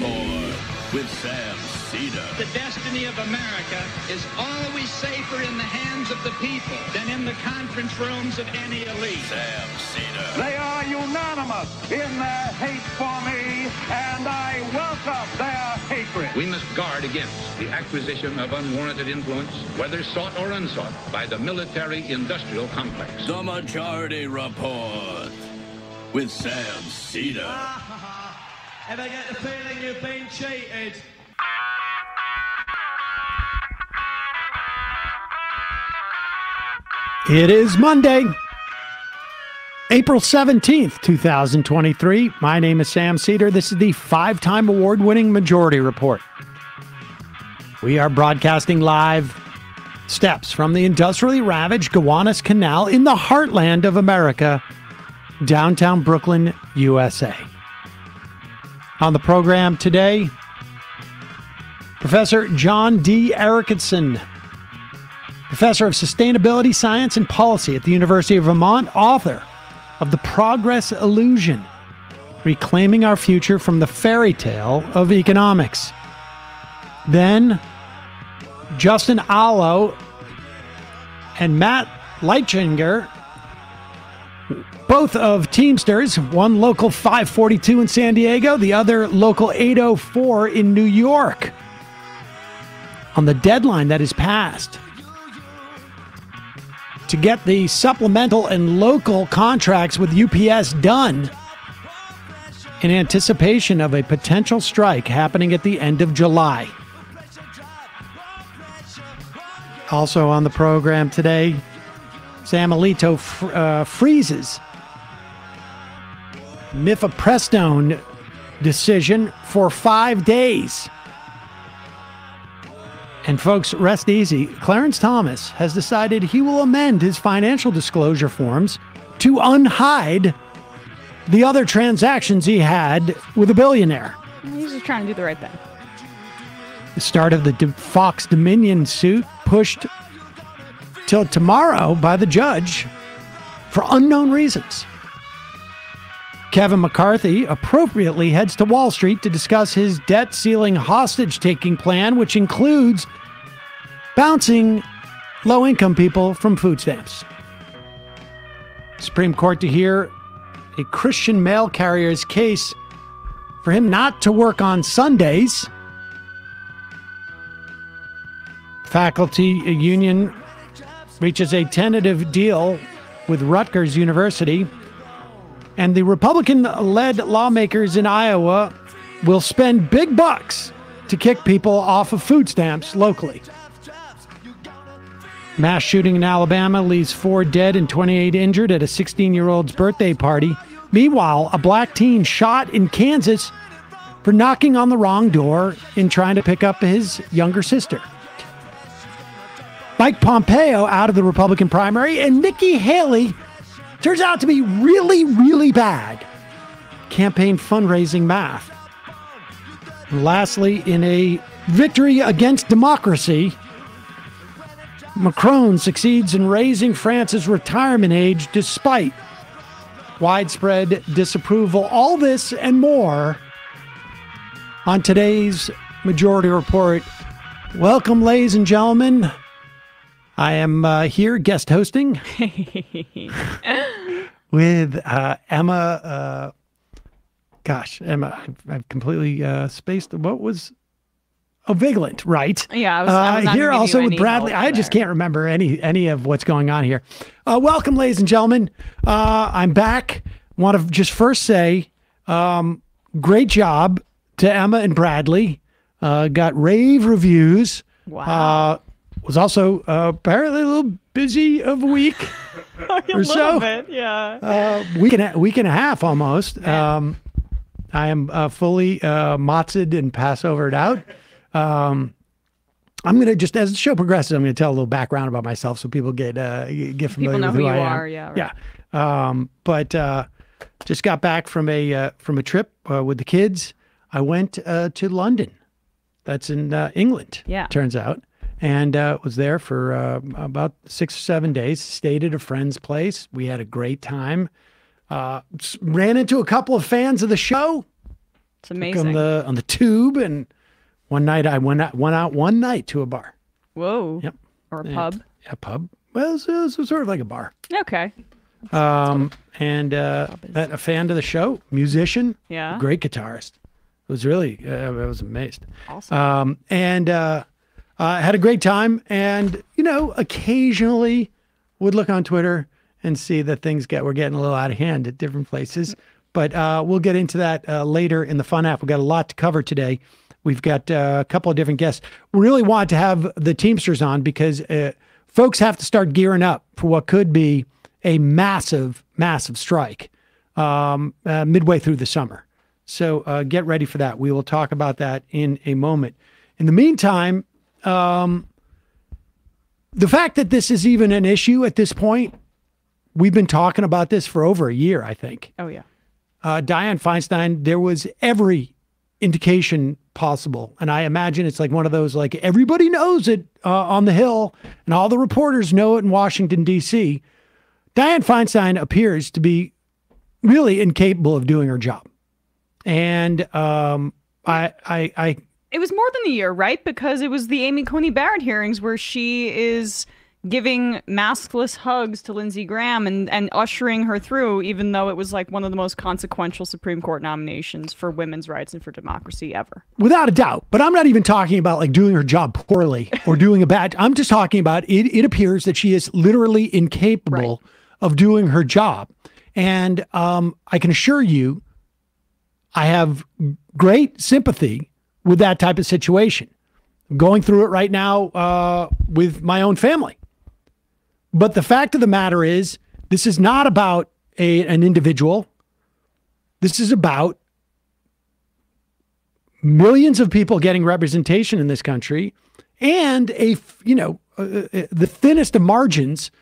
more with Sam Seder. The destiny of America is always safer in the hands of the people than in the conference rooms of any elite. Sam Seder. They are unanimous in their hate for me, and I welcome their hatred. We must guard against the acquisition of unwarranted influence, whether sought or unsought, by the military-industrial complex. The Majority Report with Sam Seder. If I get the feeling you've been cheated. It is Monday, April 17th, 2023. My name is Sam Seder. This is the five-time award-winning Majority Report. We are broadcasting live steps from the industrially ravaged Gowanus Canal in the heartland of America, downtown Brooklyn, USA. On the program today, Professor John D. Erickson, Professor of Sustainability Science and Policy at the University of Vermont, author of The Progress Illusion, Reclaiming Our Future from the Fairy Tale of Economics. Then, Justin Alo and Matt Leichenger, both of Teamsters, one Local 542 in San Diego, the other Local 804 in New York, on the deadline that is passed to get the supplemental and local contracts with UPS done in anticipation of a potential strike happening at the end of July. Also on the program today, Sam Alito freezes mifepristone decision for 5 days. And folks, rest easy. Clarence Thomas has decided he will amend his financial disclosure forms to unhide the other transactions he had with a billionaire. He's just trying to do the right thing. The start of the Fox Dominion suit pushed till tomorrow by the judge for unknown reasons. Kevin McCarthy appropriately heads to Wall Street to discuss his debt ceiling hostage-taking plan, which includes bouncing low-income people from food stamps. Supreme Court to hear a Christian mail carrier's case for him not to work on Sundays. Faculty union reaches a tentative deal with Rutgers University. And the Republican-led lawmakers in Iowa will spend big bucks to kick people off of food stamps locally. Mass shooting in Alabama leaves 4 dead and 28 injured at a 16-year-old's birthday party. Meanwhile, a black teen shot in Kansas for knocking on the wrong door in trying to pick up his younger sister. Mike Pompeo out of the Republican primary, and Nikki Haley turns out to be really, really bad campaign fundraising math. And lastly, in a victory against democracy, Macron succeeds in raising France's retirement age despite widespread disapproval. All this and more on today's Majority Report. Welcome, ladies and gentlemen. I am here guest hosting with Emma. Emma, I've completely spaced. What was? Oh, Vigeland, right? Yeah, I was not here also with Bradley. I just can't remember any of what's going on here. Welcome, ladies and gentlemen. I'm back. Want to just first say, great job to Emma and Bradley. Got rave reviews. Wow. Was also apparently a little busy of a week or so. A little bit, yeah. Week and a half almost. I am fully motzed and Passovered out. I'm going to just, as the show progresses, I'm going to tell a little background about myself so people get familiar with who I am. People know who you are, yeah. Right. Yeah. But just got back from a trip with the kids. I went to London. That's in England, yeah. Turns out. And was there for about 6 or 7 days, stayed at a friend's place. We had a great time. Ran into a couple of fans of the show. It's amazing. On the tube, and one night I went out one night to a bar. Whoa. Yep. Or a pub. Yeah, pub. Well, it was sort of like a bar. Okay. A fan of the show, musician, yeah, great guitarist. It was really, I was amazed. Awesome. Had a great time, and occasionally would look on Twitter and see that things were getting a little out of hand at different places. But we'll get into that later in the fun app. We've got a lot to cover today. We've got a couple of different guests. We really want to have the Teamsters on because folks have to start gearing up for what could be a massive, massive strike midway through the summer. So get ready for that. We will talk about that in a moment. In the meantime, the fact that this is even an issue at this point, we've been talking about this for over a year, I think. Oh, yeah. Dianne Feinstein, there was every indication possible. And I imagine it's like one of those, like, everybody knows it on the Hill, and all the reporters know it in Washington, D.C. Dianne Feinstein appears to be really incapable of doing her job. And it was more than a year, right? Because it was the Amy Coney Barrett hearings where she is giving maskless hugs to Lindsey Graham and ushering her through, even though it was like one of the most consequential Supreme Court nominations for women's rights and for democracy ever. Without a doubt. But I'm not even talking about like doing her job poorly or doing a bad. I'm just talking about it appears that she is literally incapable of doing her job. And I can assure you, I have great sympathy with that type of situation. I'm going through it right now with my own family. But the fact of the matter is, this is not about an individual. This is about millions of people getting representation in this country, and the thinnest of margins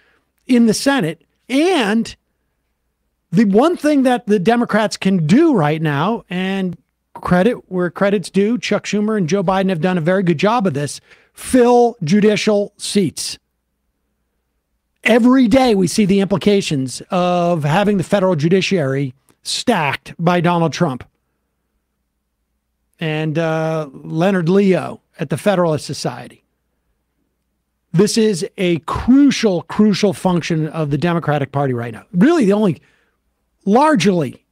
in the Senate. And the one thing that the Democrats can do right now, and credit where credit's due, Chuck Schumer and Joe Biden have done a very good job of this, fill judicial seats. Every day we see the implications of having the federal judiciary stacked by Donald Trump and Leonard Leo at the Federalist Society. This is a crucial, crucial function of the Democratic Party right now. Really the only, largely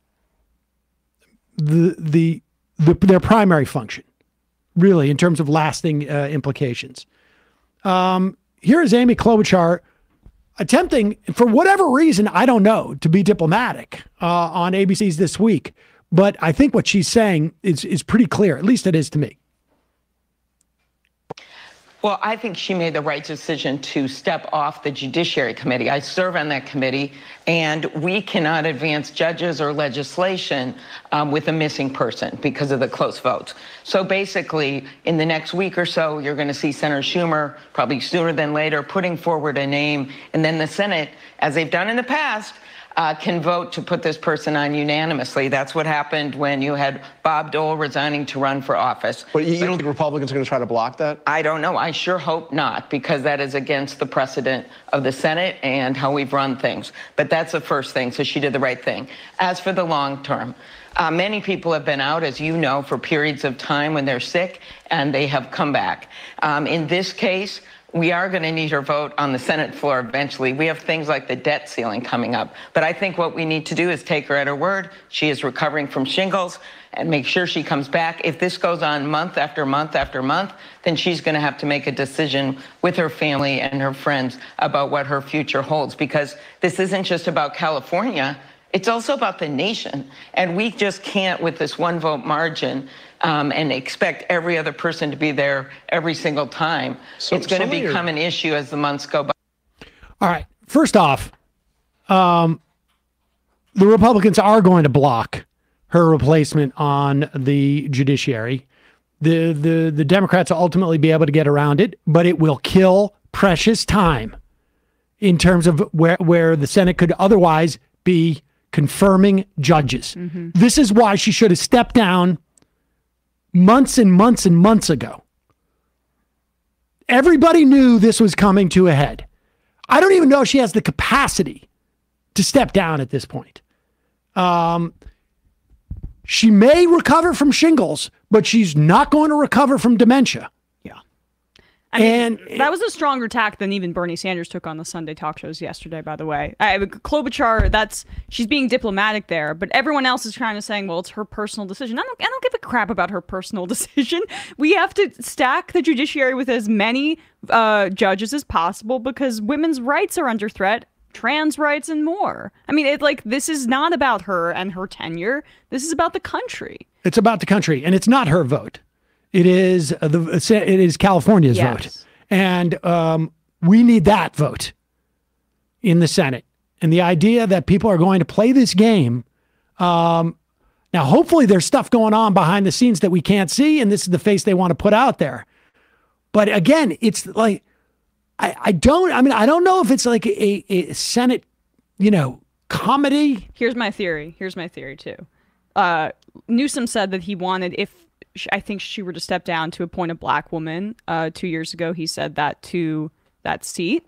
their primary function, really, in terms of lasting implications. Here is Amy Klobuchar attempting, for whatever reason, I don't know, to be diplomatic on ABC's This Week. But I think what she's saying is pretty clear, at least it is to me. Well, I think she made the right decision to step off the Judiciary Committee. I serve on that committee, and we cannot advance judges or legislation with a missing person because of the close votes. So basically, in the next week or so, you're going to see Senator Schumer, probably sooner than later, putting forward a name, and then the Senate, as they've done in the past, can vote to put this person on unanimously. That's what happened when you had Bob Dole resigning to run for office. But you don't think Republicans are going to try to block that? I don't know. I sure hope not, because that is against the precedent of the Senate and how we've run things. But that's the first thing, so she did the right thing. As for the long term, many people have been out, as you know, for periods of time when they're sick, and they have come back. In this case, we are going to need her vote on the Senate floor eventually. We have things like the debt ceiling coming up. But I think what we need to do is take her at her word. She is recovering from shingles, and make sure she comes back. If this goes on month after month after month, then she's going to have to make a decision with her family and her friends about what her future holds, because this isn't just about California. It's also about the nation. And we just can't, with this one vote margin, and expect every other person to be there every single time. So, it's going to become an issue as the months go by. All right. First off, the Republicans are going to block her replacement on the judiciary. The Democrats will ultimately be able to get around it, but it will kill precious time in terms of where the Senate could otherwise be confirming judges. Mm-hmm. This is why she should have stepped down months and months and months ago. Everybody knew this was coming to a head. I don't even know if she has the capacity to step down at this point. She may recover from shingles, but she's not going to recover from dementia. Yeah. I mean, and that was a stronger tack than even Bernie Sanders took on the Sunday talk shows yesterday, by the way. Klobuchar, she's being diplomatic there, but everyone else is kind of saying, well, it's her personal decision. I don't give a crap about her personal decision. We have to stack the judiciary with as many judges as possible because women's rights are under threat. Trans rights and more. I mean, it's like, this is not about her and her tenure. This is about the country. It's about the country, and it's not her vote. It is California's vote, and we need that vote in the Senate. And the idea that people are going to play this game. Now, hopefully, there's stuff going on behind the scenes that we can't see, and this is the face they want to put out there. But again, it's like. I don't know if it's like a Senate, you know, comedy. Here's my theory. Here's my theory, too. Newsom said that he wanted, I think she were to step down, to appoint a black woman 2 years ago. He said that to that seat.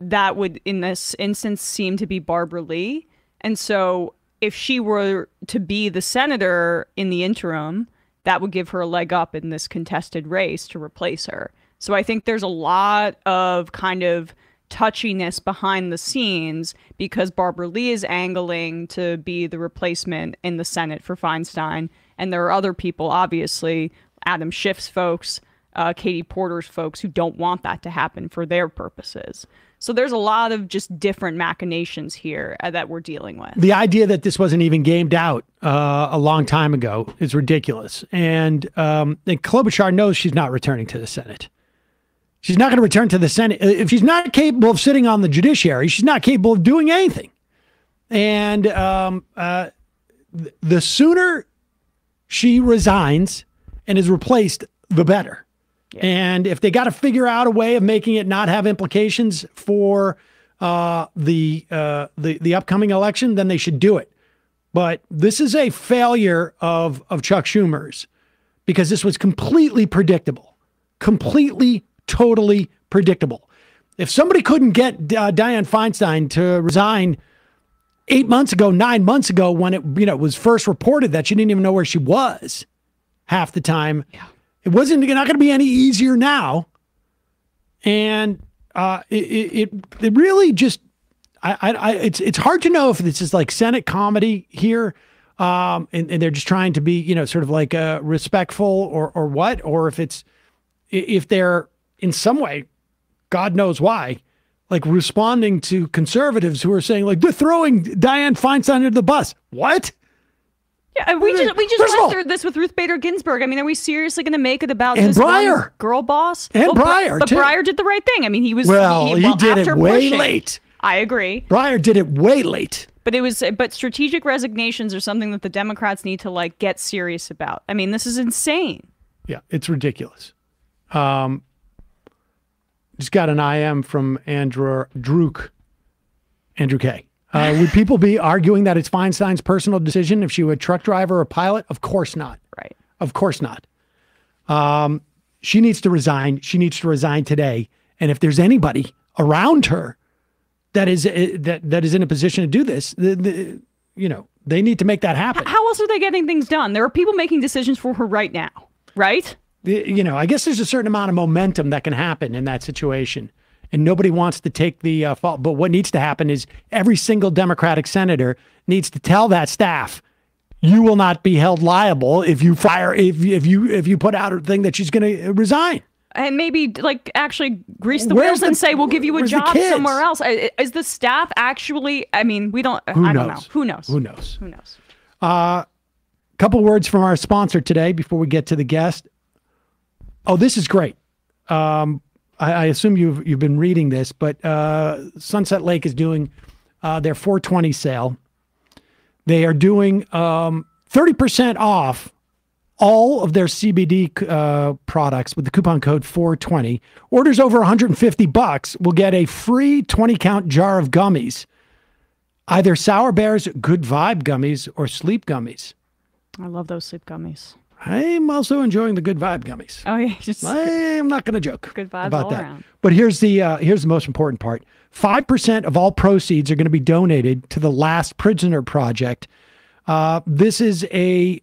That would, in this instance, seem to be Barbara Lee. And so if she were to be the senator in the interim, that would give her a leg up in this contested race to replace her. So I think there's a lot of kind of touchiness behind the scenes because Barbara Lee is angling to be the replacement in the Senate for Feinstein. And there are other people, obviously, Adam Schiff's folks, Katie Porter's folks, who don't want that to happen for their purposes. So there's a lot of just different machinations here that we're dealing with. The idea that this wasn't even gamed out a long time ago is ridiculous. And Klobuchar knows she's not returning to the Senate. She's not going to return to the Senate. If she's not capable of sitting on the judiciary, she's not capable of doing anything. And the sooner she resigns and is replaced, the better. Yeah. And if they got to figure out a way of making it not have implications for the upcoming election, then they should do it. But this is a failure of Chuck Schumer's, because this was completely predictable, totally predictable. If somebody couldn't get Dianne Feinstein to resign 8 months ago, 9 months ago, when it was first reported that she didn't even know where she was half the time, it wasn't not going to be any easier now. And it really just it's hard to know if this is like Senate comedy here, and they're just trying to be sort of like respectful or what, or if they're in some way, God knows why, like responding to conservatives who are saying like they're throwing Dianne Feinstein under the bus. What? Yeah, we just went through this with Ruth Bader Ginsburg. I mean, are we seriously going to make it about this Breyer girl boss? And Breyer, but Breyer did the right thing. I mean, he was he did it way late. I agree. Breyer did it way late. But strategic resignations are something that the Democrats need to like get serious about. I mean, this is insane. Yeah, it's ridiculous. Just got an IM from Andrew K. Would people be arguing that it's Feinstein's personal decision if she were a truck driver or pilot? Of course not. Right. Of course not. She needs to resign. She needs to resign today. And if there's anybody around her that is that is in a position to do this, they need to make that happen. How else are they getting things done? There are people making decisions for her right now, right? I guess there's a certain amount of momentum that can happen in that situation, and nobody wants to take the fault. But what needs to happen is every single Democratic senator needs to tell that staff, you will not be held liable if you fire, if you put out a thing that she's going to resign. And maybe like actually grease the wheels and say, we'll give you a job somewhere else. Is the staff actually, I mean, we don't, I don't know. Who knows? Who knows? Who knows? Couple words from our sponsor today before we get to the guest. Oh, this is great. I assume you've been reading this, but Sunset Lake is doing their 420 sale. They are doing 30% off all of their CBD products with the coupon code 420. Orders over $150 will get a free 20-count jar of gummies, either Sour Bears Good Vibe gummies or Sleep gummies. I love those Sleep gummies. I'm also enjoying the Good Vibe gummies. Oh yeah, I'm not going to joke good vibes about all that. Around. But here's the most important part: 5% of all proceeds are going to be donated to the Last Prisoner Project. This is a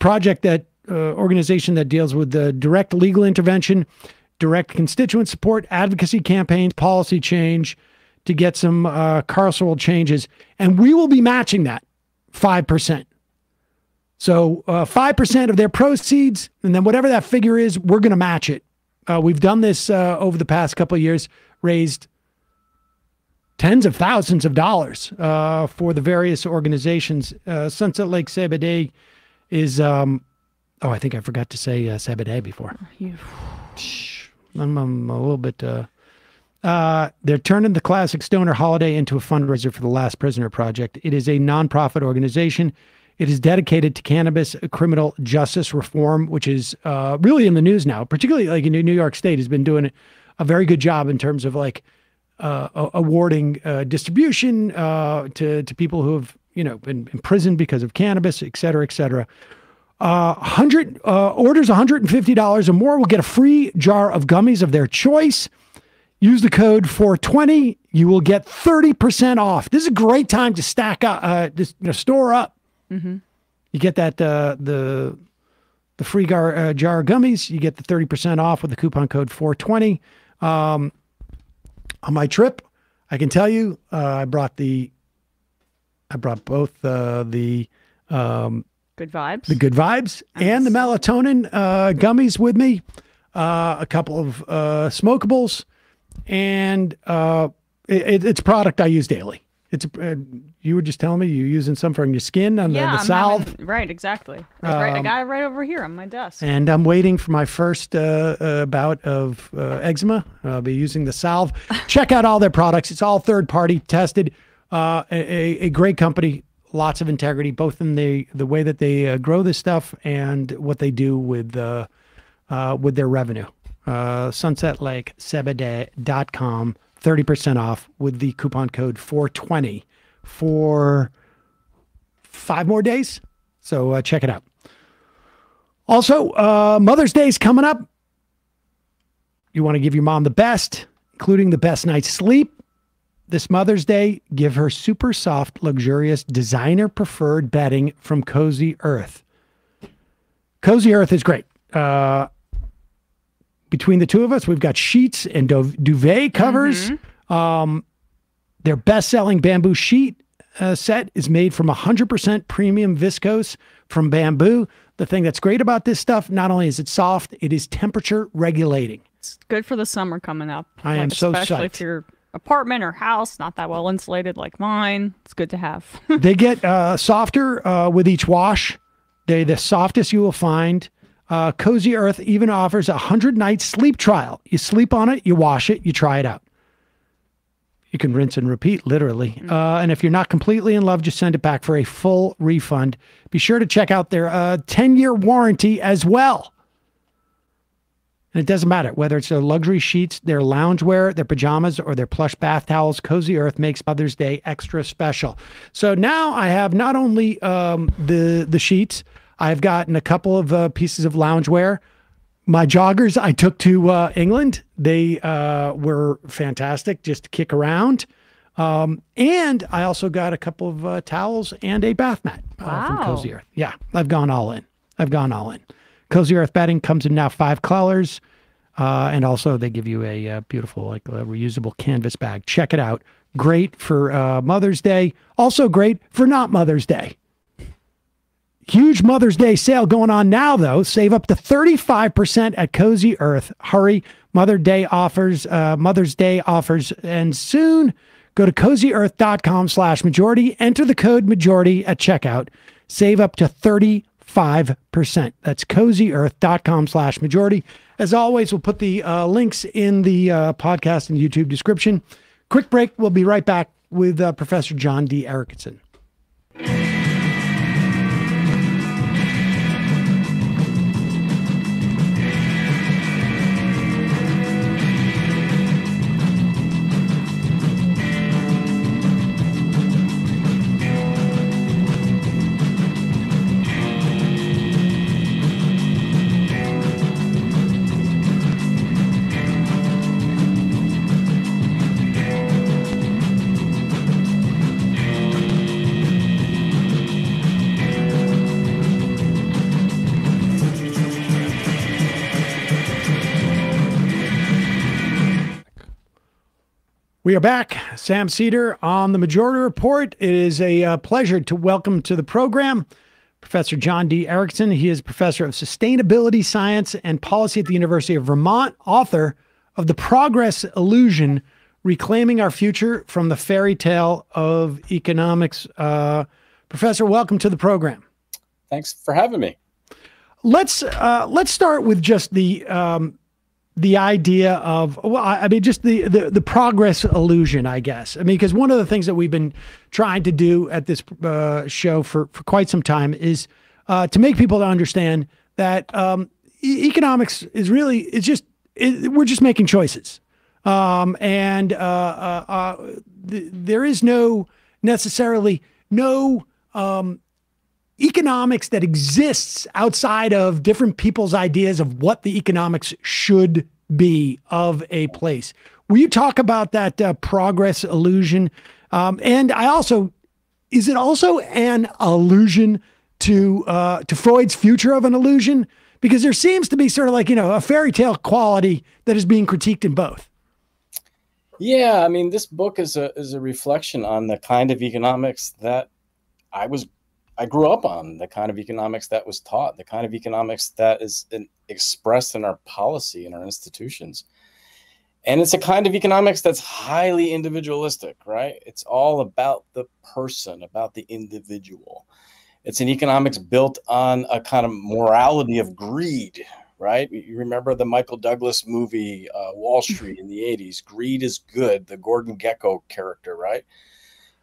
project that organization that deals with the direct legal intervention, direct constituent support, advocacy campaigns, policy change to get some carceral changes. And we will be matching that 5%. So 5% of their proceeds, and then whatever that figure is, we're going to match it. We've done this over the past couple of years, raised tens of thousands of dollars for the various organizations. Sunset Lake CBD is, oh, I think I forgot to say CBD before. I'm a little bit, they're turning the classic stoner holiday into a fundraiser for the Last Prisoner Project. It is a nonprofit organization. It is dedicated to cannabis criminal justice reform, which is really in the news now, particularly like in New York State has been doing a very good job in terms of like awarding distribution to people who have, you know, been imprisoned because of cannabis, et cetera, et cetera. Orders $150 or more will get a free jar of gummies of their choice. Use the code 420. You will get 30% off. This is a great time to stack up, just, you know, store up. You get that the free jar of gummies. You get the 30% off with the coupon code 420. On my trip, I can tell you, I brought both the good vibes, nice. And the melatonin gummies with me, a couple of smokables, and it's product I use daily. It's you were just telling me you're using some from your skin on the salve. Right, exactly. I got it right over here on my desk. And I'm waiting for my first bout of eczema. I'll be using the salve. Check out all their products. It's all third-party tested. A great company, lots of integrity, both in the way that they grow this stuff and what they do with their revenue. SunsetLakeCBD.com. 30% off with the coupon code 420 for 5 more days. So check it out. Also, Mother's Day is coming up. You want to give your mom the best, including the best night's sleep. This Mother's Day, give her super soft, luxurious, designer-preferred bedding from Cozy Earth. Cozy Earth is great. Between the two of us, we've got sheets and duvet covers. Their best-selling bamboo sheet set is made from 100% premium viscose from bamboo. The thing that's great about this stuff, not only is it soft, it is temperature regulating. It's good for the summer coming up. I am so psyched. Especially if your apartment or house not that well insulated like mine, it's good to have. They get softer with each wash. They're the softest you will find. Cozy Earth even offers a 100-night sleep trial. You sleep on it, you wash it, you try it out. You can rinse and repeat, literally. And if you're not completely in love, just send it back for a full refund. Be sure to check out their 10-year warranty as well. And it doesn't matter whether it's their luxury sheets, their loungewear, their pajamas, or their plush bath towels. Cozy Earth makes Mother's Day extra special. So now I have not only the sheets, I've gotten a couple of pieces of loungewear. My joggers I took to England. They were fantastic just to kick around. And I also got a couple of towels and a bath mat from Cozy Earth. Yeah, I've gone all in. Cozy Earth bedding comes in now 5 colors. And also they give you a beautiful reusable canvas bag. Check it out. Great for Mother's Day. Also great for not Mother's Day. Huge Mother's Day sale going on now, though. Save up to 35% at Cozy Earth. Hurry. Mother's Day offers end soon. Go to CozyEarth.com/majority. Enter the code majority at checkout. Save up to 35%. That's CozyEarth.com/majority. As always, we'll put the links in the podcast and YouTube description. Quick break. We'll be right back with Professor John D. Erickson. We are back. Sam Seder on the Majority Report. It is a pleasure to welcome to the program Professor John D. Erickson. He is professor of sustainability science and policy at the University of Vermont, author of The Progress Illusion, Reclaiming Our Future from the Fairy Tale of Economics. Professor, welcome to the program. Thanks for having me. Let's start with just the idea of, well, I mean, just the progress illusion, I guess. I mean, because one of the things that we've been trying to do at this show for quite some time is to make people understand that economics is really, we're just making choices. There is no economics that exists outside of different people's ideas of what the economics should be of a place. Will you talk about that progress illusion? And I also, is it also an allusion to Freud's Future of an Illusion? Because there seems to be sort of like, you know, a fairy tale quality that is being critiqued in both. Yeah, I mean, this book is a reflection on the kind of economics that I grew up on, the kind of economics that was taught, the kind of economics that is expressed in our policy and in our institutions. And it's a kind of economics that's highly individualistic, right? It's all about the person, about the individual. It's an economics built on a kind of morality of greed, right? You remember the Michael Douglas movie, Wall Street in the 80s, Greed is Good, the Gordon Gekko character, right?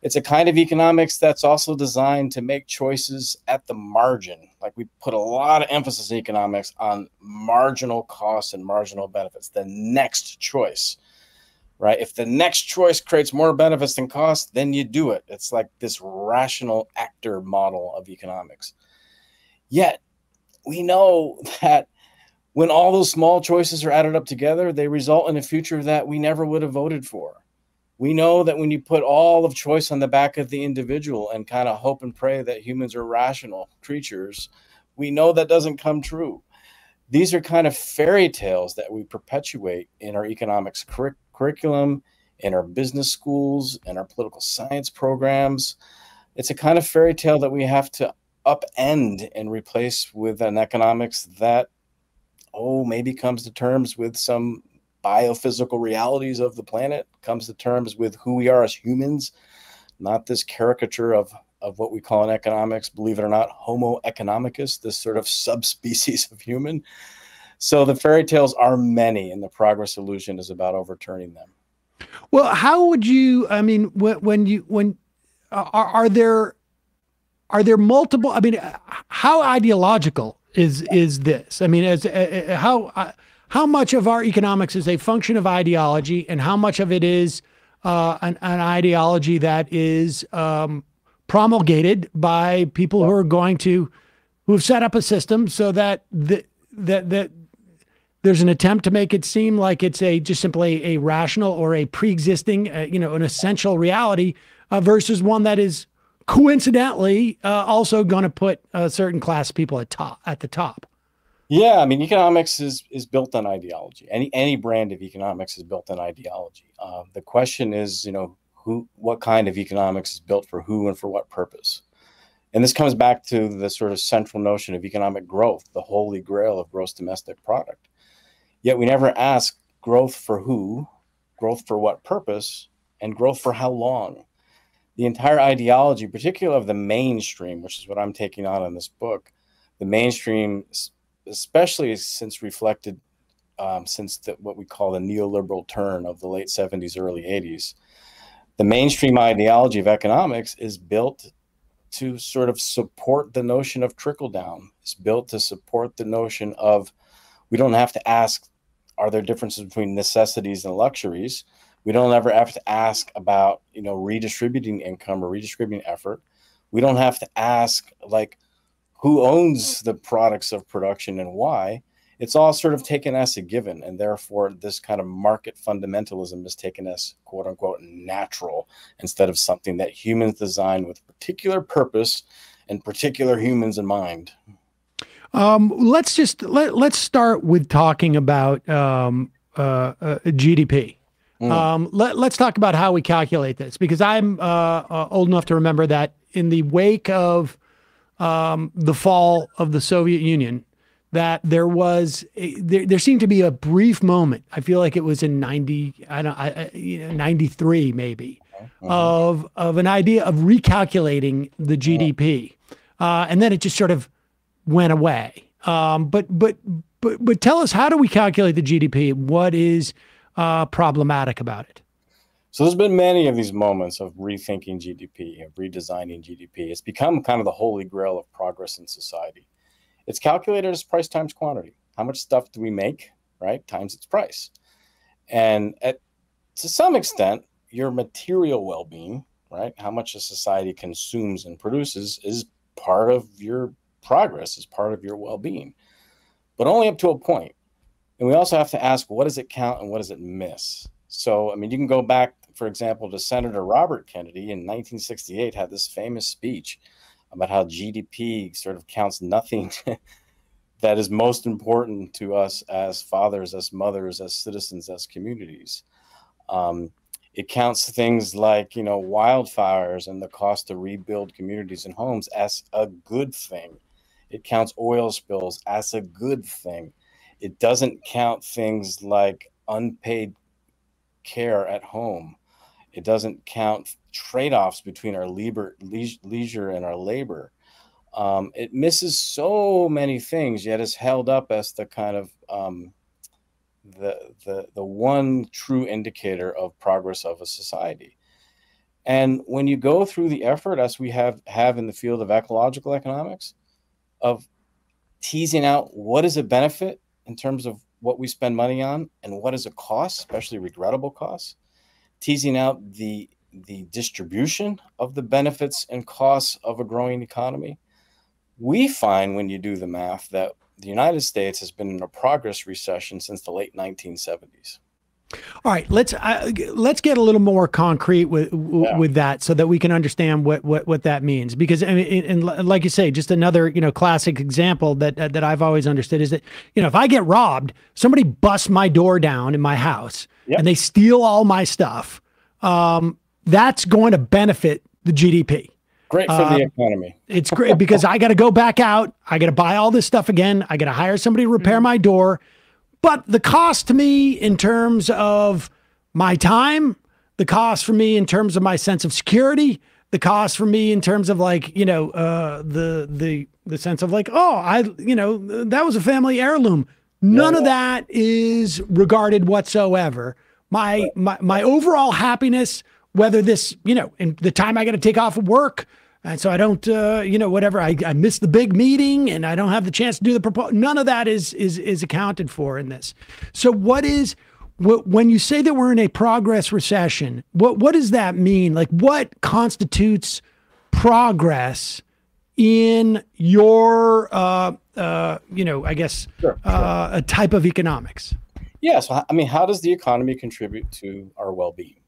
It's a kind of economics that's also designed to make choices at the margin. Like, we put a lot of emphasis in economics on marginal costs and marginal benefits, the next choice, right? If the next choice creates more benefits than costs, then you do it. It's like this rational actor model of economics. Yet we know that when all those small choices are added up together, they result in a future that we never would have voted for. We know that when you put all of choice on the back of the individual and kind of hope and pray that humans are rational creatures, we know that doesn't come true. These are kind of fairy tales that we perpetuate in our economics curriculum, in our business schools, in our political science programs. It's a kind of fairy tale that we have to upend and replace with an economics that, oh, maybe comes to terms with some biophysical realities of the planet, comes to terms with who we are as humans, not this caricature of what we call in economics, believe it or not, Homo economicus, this sort of subspecies of human. So the fairy tales are many, and the progress illusion is about overturning them. Well, how would you, I mean, are there multiple, I mean, how ideological is this? I mean, how much of our economics is a function of ideology, and how much of it is an ideology that is promulgated by people who are going to, who have set up a system so that that there's an attempt to make it seem like it's a just simply a rational or a pre-existing, you know, an essential reality versus one that is coincidentally also going to put a certain class of people at the top. Yeah, I mean, economics is built on ideology. Any brand of economics is built on ideology. The question is, you know, what kind of economics is built for who and for what purpose? And this comes back to the sort of central notion of economic growth, the holy grail of gross domestic product. Yet we never ask growth for who, growth for what purpose, and growth for how long. The entire ideology, particularly of the mainstream, which is what I'm taking on in this book, the mainstream, especially since reflected, what we call the neoliberal turn of the late 70s, early 80s, the mainstream ideology of economics is built to sort of support the notion of trickle down. It's built to support the notion of, we don't have to ask, are there differences between necessities and luxuries? We don't ever have to ask about, you know, redistributing income or redistributing effort. We don't have to ask, like, who owns the products of production and why. It's all sort of taken as a given, and therefore this kind of market fundamentalism is taken as quote unquote natural instead of something that humans design with particular purpose and particular humans in mind. Let's start with talking about GDP. Let's talk about how we calculate this, because I'm old enough to remember that in the wake of the fall of the Soviet Union, that there was there seemed to be a brief moment. I feel like it was in 93 maybe, of an idea of recalculating the GDP, and then it just sort of went away. But tell us, how do we calculate the GDP? What is problematic about it? So there's been many of these moments of rethinking GDP, of redesigning GDP. It's become kind of the holy grail of progress in society. It's calculated as price times quantity. How much stuff do we make, right, times its price. And to some extent, your material well-being, right, how much a society consumes and produces, is part of your progress, is part of your well-being, but only up to a point. And we also have to ask, what does it count and what does it miss? So, I mean, you can go back, for example, to Senator Robert Kennedy in 1968 had this famous speech about how GDP sort of counts nothing that is most important to us as fathers, as mothers, as citizens, as communities. It counts things like, you know, wildfires and the cost to rebuild communities and homes as a good thing. It counts oil spills as a good thing. It doesn't count things like unpaid care at home. It doesn't count trade-offs between our leisure and our labor. It misses so many things, yet is held up as the kind of the one true indicator of progress of a society. And when you go through the effort, as we have in the field of ecological economics, of teasing out what is a benefit in terms of what we spend money on and what is a cost, especially regrettable costs, teasing out the distribution of the benefits and costs of a growing economy, we find when you do the math that the United States has been in a progress recession since the late 1970s. All right, let's get a little more concrete with that, so that we can understand what that means. Because I mean, and like you say, just another classic example that I've always understood is that if I get robbed, somebody busts my door down in my house and they steal all my stuff. That's going to benefit the GDP. Great for the economy. It's great because I got to go back out. I got to buy all this stuff again. I got to hire somebody to repair my door. But the cost to me in terms of my time, the cost for me in terms of my sense of security, the cost for me in terms of like, the sense of like, oh, that was a family heirloom. None of that is regarded whatsoever. My overall happiness, whether this, in the time I got to take off of work, and so I don't, whatever, I miss the big meeting and I don't have the chance to do the proposal. None of that is accounted for in this. So when you say that we're in a progress recession, what does that mean? Like, what constitutes progress in your, a type of economics? Yeah, so, I mean, how does the economy contribute to our well-being,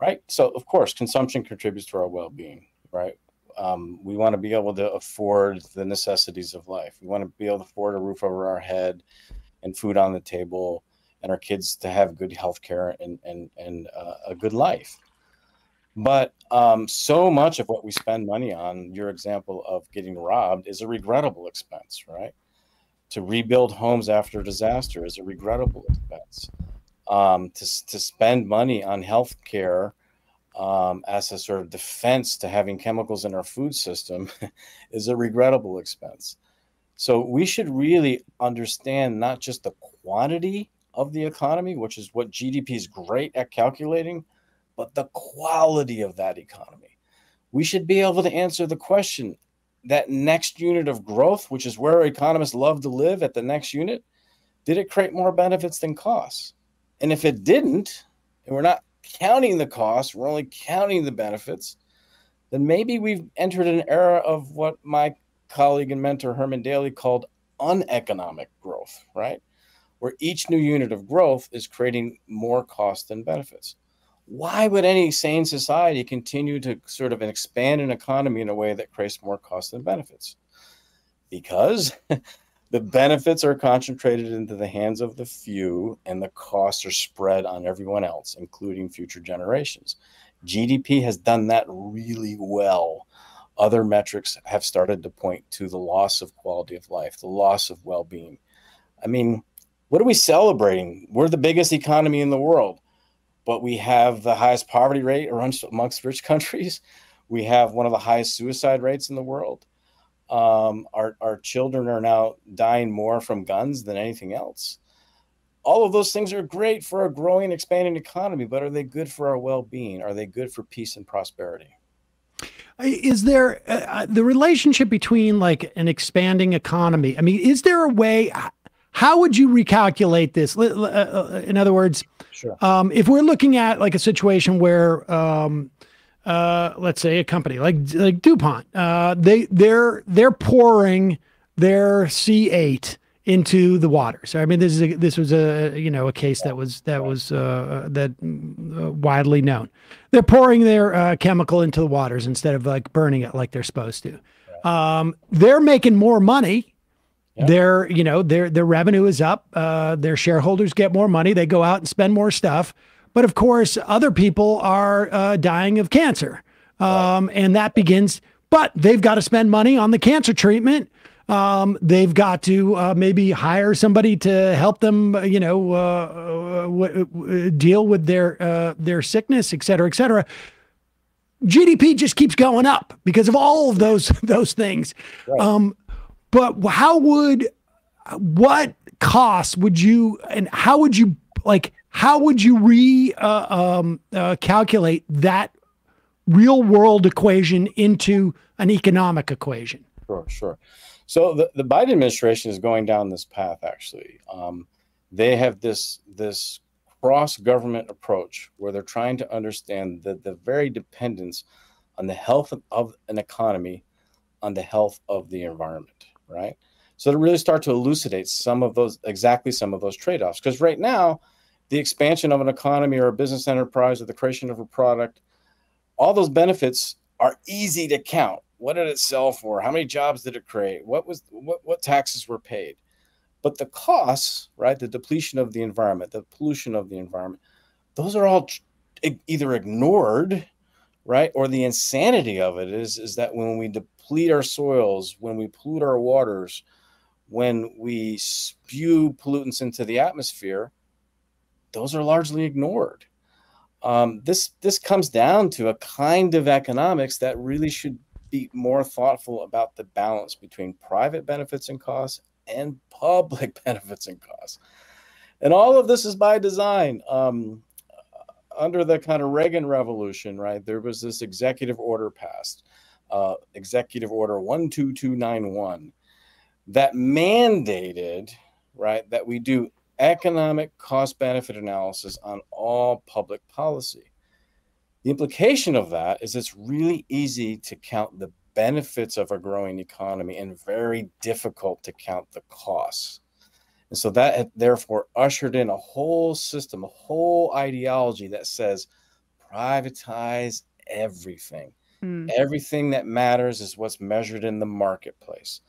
right? So, of course, consumption contributes to our well-being. Right. We want to be able to afford the necessities of life. We want to be able to afford a roof over our head and food on the table and our kids to have good health care and a good life. But so much of what we spend money on, your example of getting robbed, is a regrettable expense. Right. To rebuild homes after disaster is a regrettable expense. To spend money on health care as a sort of defense to having chemicals in our food system is a regrettable expense. So we should really understand not just the quantity of the economy, which is what GDP is great at calculating, but the quality of that economy. We should be able to answer the question, that next unit of growth, which is where economists love to live at the next unit, did it create more benefits than costs? And if it didn't, and we're not counting the costs, we're only counting the benefits, then maybe we've entered an era of what my colleague and mentor Herman Daly called uneconomic growth, right? Where each new unit of growth is creating more cost than benefits. Why would any sane society continue to sort of expand an economy in a way that creates more cost than benefits? Because The benefits are concentrated into the hands of the few, and the costs are spread on everyone else, including future generations. GDP has done that really well. Other metrics have started to point to the loss of quality of life, the loss of well-being. I mean, what are we celebrating? We're the biggest economy in the world, but we have the highest poverty rate amongst rich countries. We have one of the highest suicide rates in the world. Our children are now dying more from guns than anything else. All of those things are great for a growing, expanding economy, but are they good for our well-being? Are they good for peace and prosperity? Is there the relationship between like an expanding economy? I mean, is there a way, how would you recalculate this? In other words, sure. If we're looking at like a situation where, let's say a company like DuPont, they're pouring their C8 into the water. So, I mean, this was a, you know, a case that was widely known. They're pouring their chemical into the waters instead of like burning it like they're supposed to. They're making more money. Yeah. Their, you know, their revenue is up. Their shareholders get more money. They go out and spend more stuff. But of course, other people are dying of cancer. And that begins, but they've got to spend money on the cancer treatment. They've got to maybe hire somebody to help them, you know, deal with their sickness, et cetera, et cetera. GDP just keeps going up because of all of those things. Right. But what costs would you, and how would you calculate that real world equation into an economic equation? Sure, sure. So the Biden administration is going down this path, actually. They have this cross-government approach where they're trying to understand the very dependence on the health of an economy, on the health of the environment, right? So to really start to elucidate some of those trade-offs. Because right now, the expansion of an economy or a business enterprise or the creation of a product, all those benefits are easy to count. What did it sell for? How many jobs did it create? What taxes were paid? But the costs, right? The depletion of the environment, the pollution of the environment, those are all either ignored, right? Or the insanity of it is that when we deplete our soils, when we pollute our waters, when we spew pollutants into the atmosphere, those are largely ignored. This comes down to a kind of economics that really should be more thoughtful about the balance between private benefits and costs and public benefits and costs. And all of this is by design. Under the kind of Reagan revolution, right, there was this executive order passed, Executive Order 12291, that mandated, right, that we do economic cost-benefit analysis on all public policy. The implication of that is it's really easy to count the benefits of a growing economy and very difficult to count the costs. And so that therefore ushered in a whole system, a whole ideology that says privatize everything. Mm. Everything that matters is what's measured in the marketplace.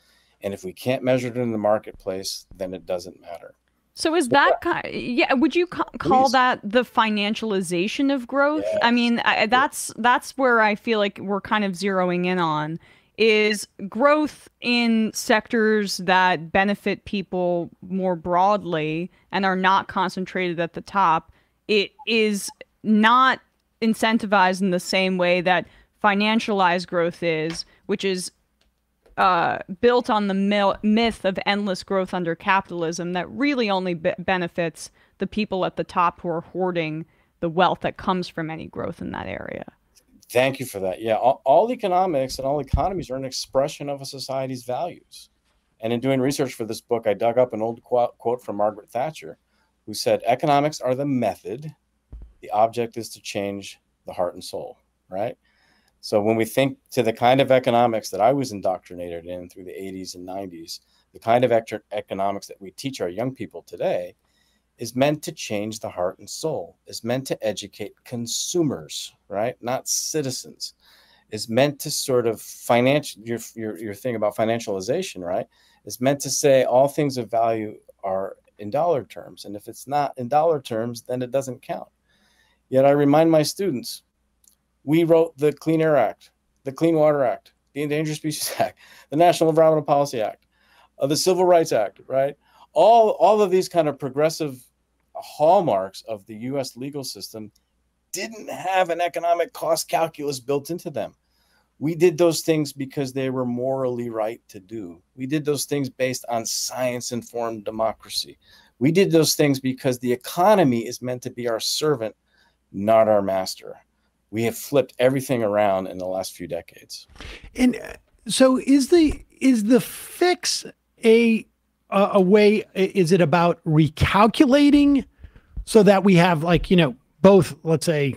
And if we can't measure it in the marketplace, then it doesn't matter. So is that kind of, yeah? Would you call Please. That the financialization of growth? Yes. I mean, that's where I feel like we're kind of zeroing in on is growth in sectors that benefit people more broadly and are not concentrated at the top. It is not incentivized in the same way that financialized growth is, which is built on the myth of endless growth under capitalism that really only benefits the people at the top who are hoarding the wealth that comes from any growth in that area. Thank you for that. Yeah, all economics and all economies are an expression of a society's values. And in doing research for this book, I dug up an old quote from Margaret Thatcher, who said, "Economics are the method. The object is to change the heart and soul," right? So when we think to the kind of economics that I was indoctrinated in through the 80s and 90s, the kind of economics that we teach our young people today is meant to change the heart and soul, is meant to educate consumers, right? Not citizens. Is meant to sort of financial, your thing about financialization, right? is meant to say all things of value are in dollar terms. And if it's not in dollar terms, then it doesn't count. Yet I remind my students, we wrote the Clean Air Act, the Clean Water Act, the Endangered Species Act, the National Environmental Policy Act, the Civil Rights Act, right? All of these kind of progressive hallmarks of the U.S. legal system didn't have an economic cost calculus built into them. We did those things because they were morally right to do. We did those things based on science-informed democracy. We did those things because the economy is meant to be our servant, not our master. We have flipped everything around in the last few decades. And so is the fix a way, is it about recalculating so that we have, like, you know, both, let's say,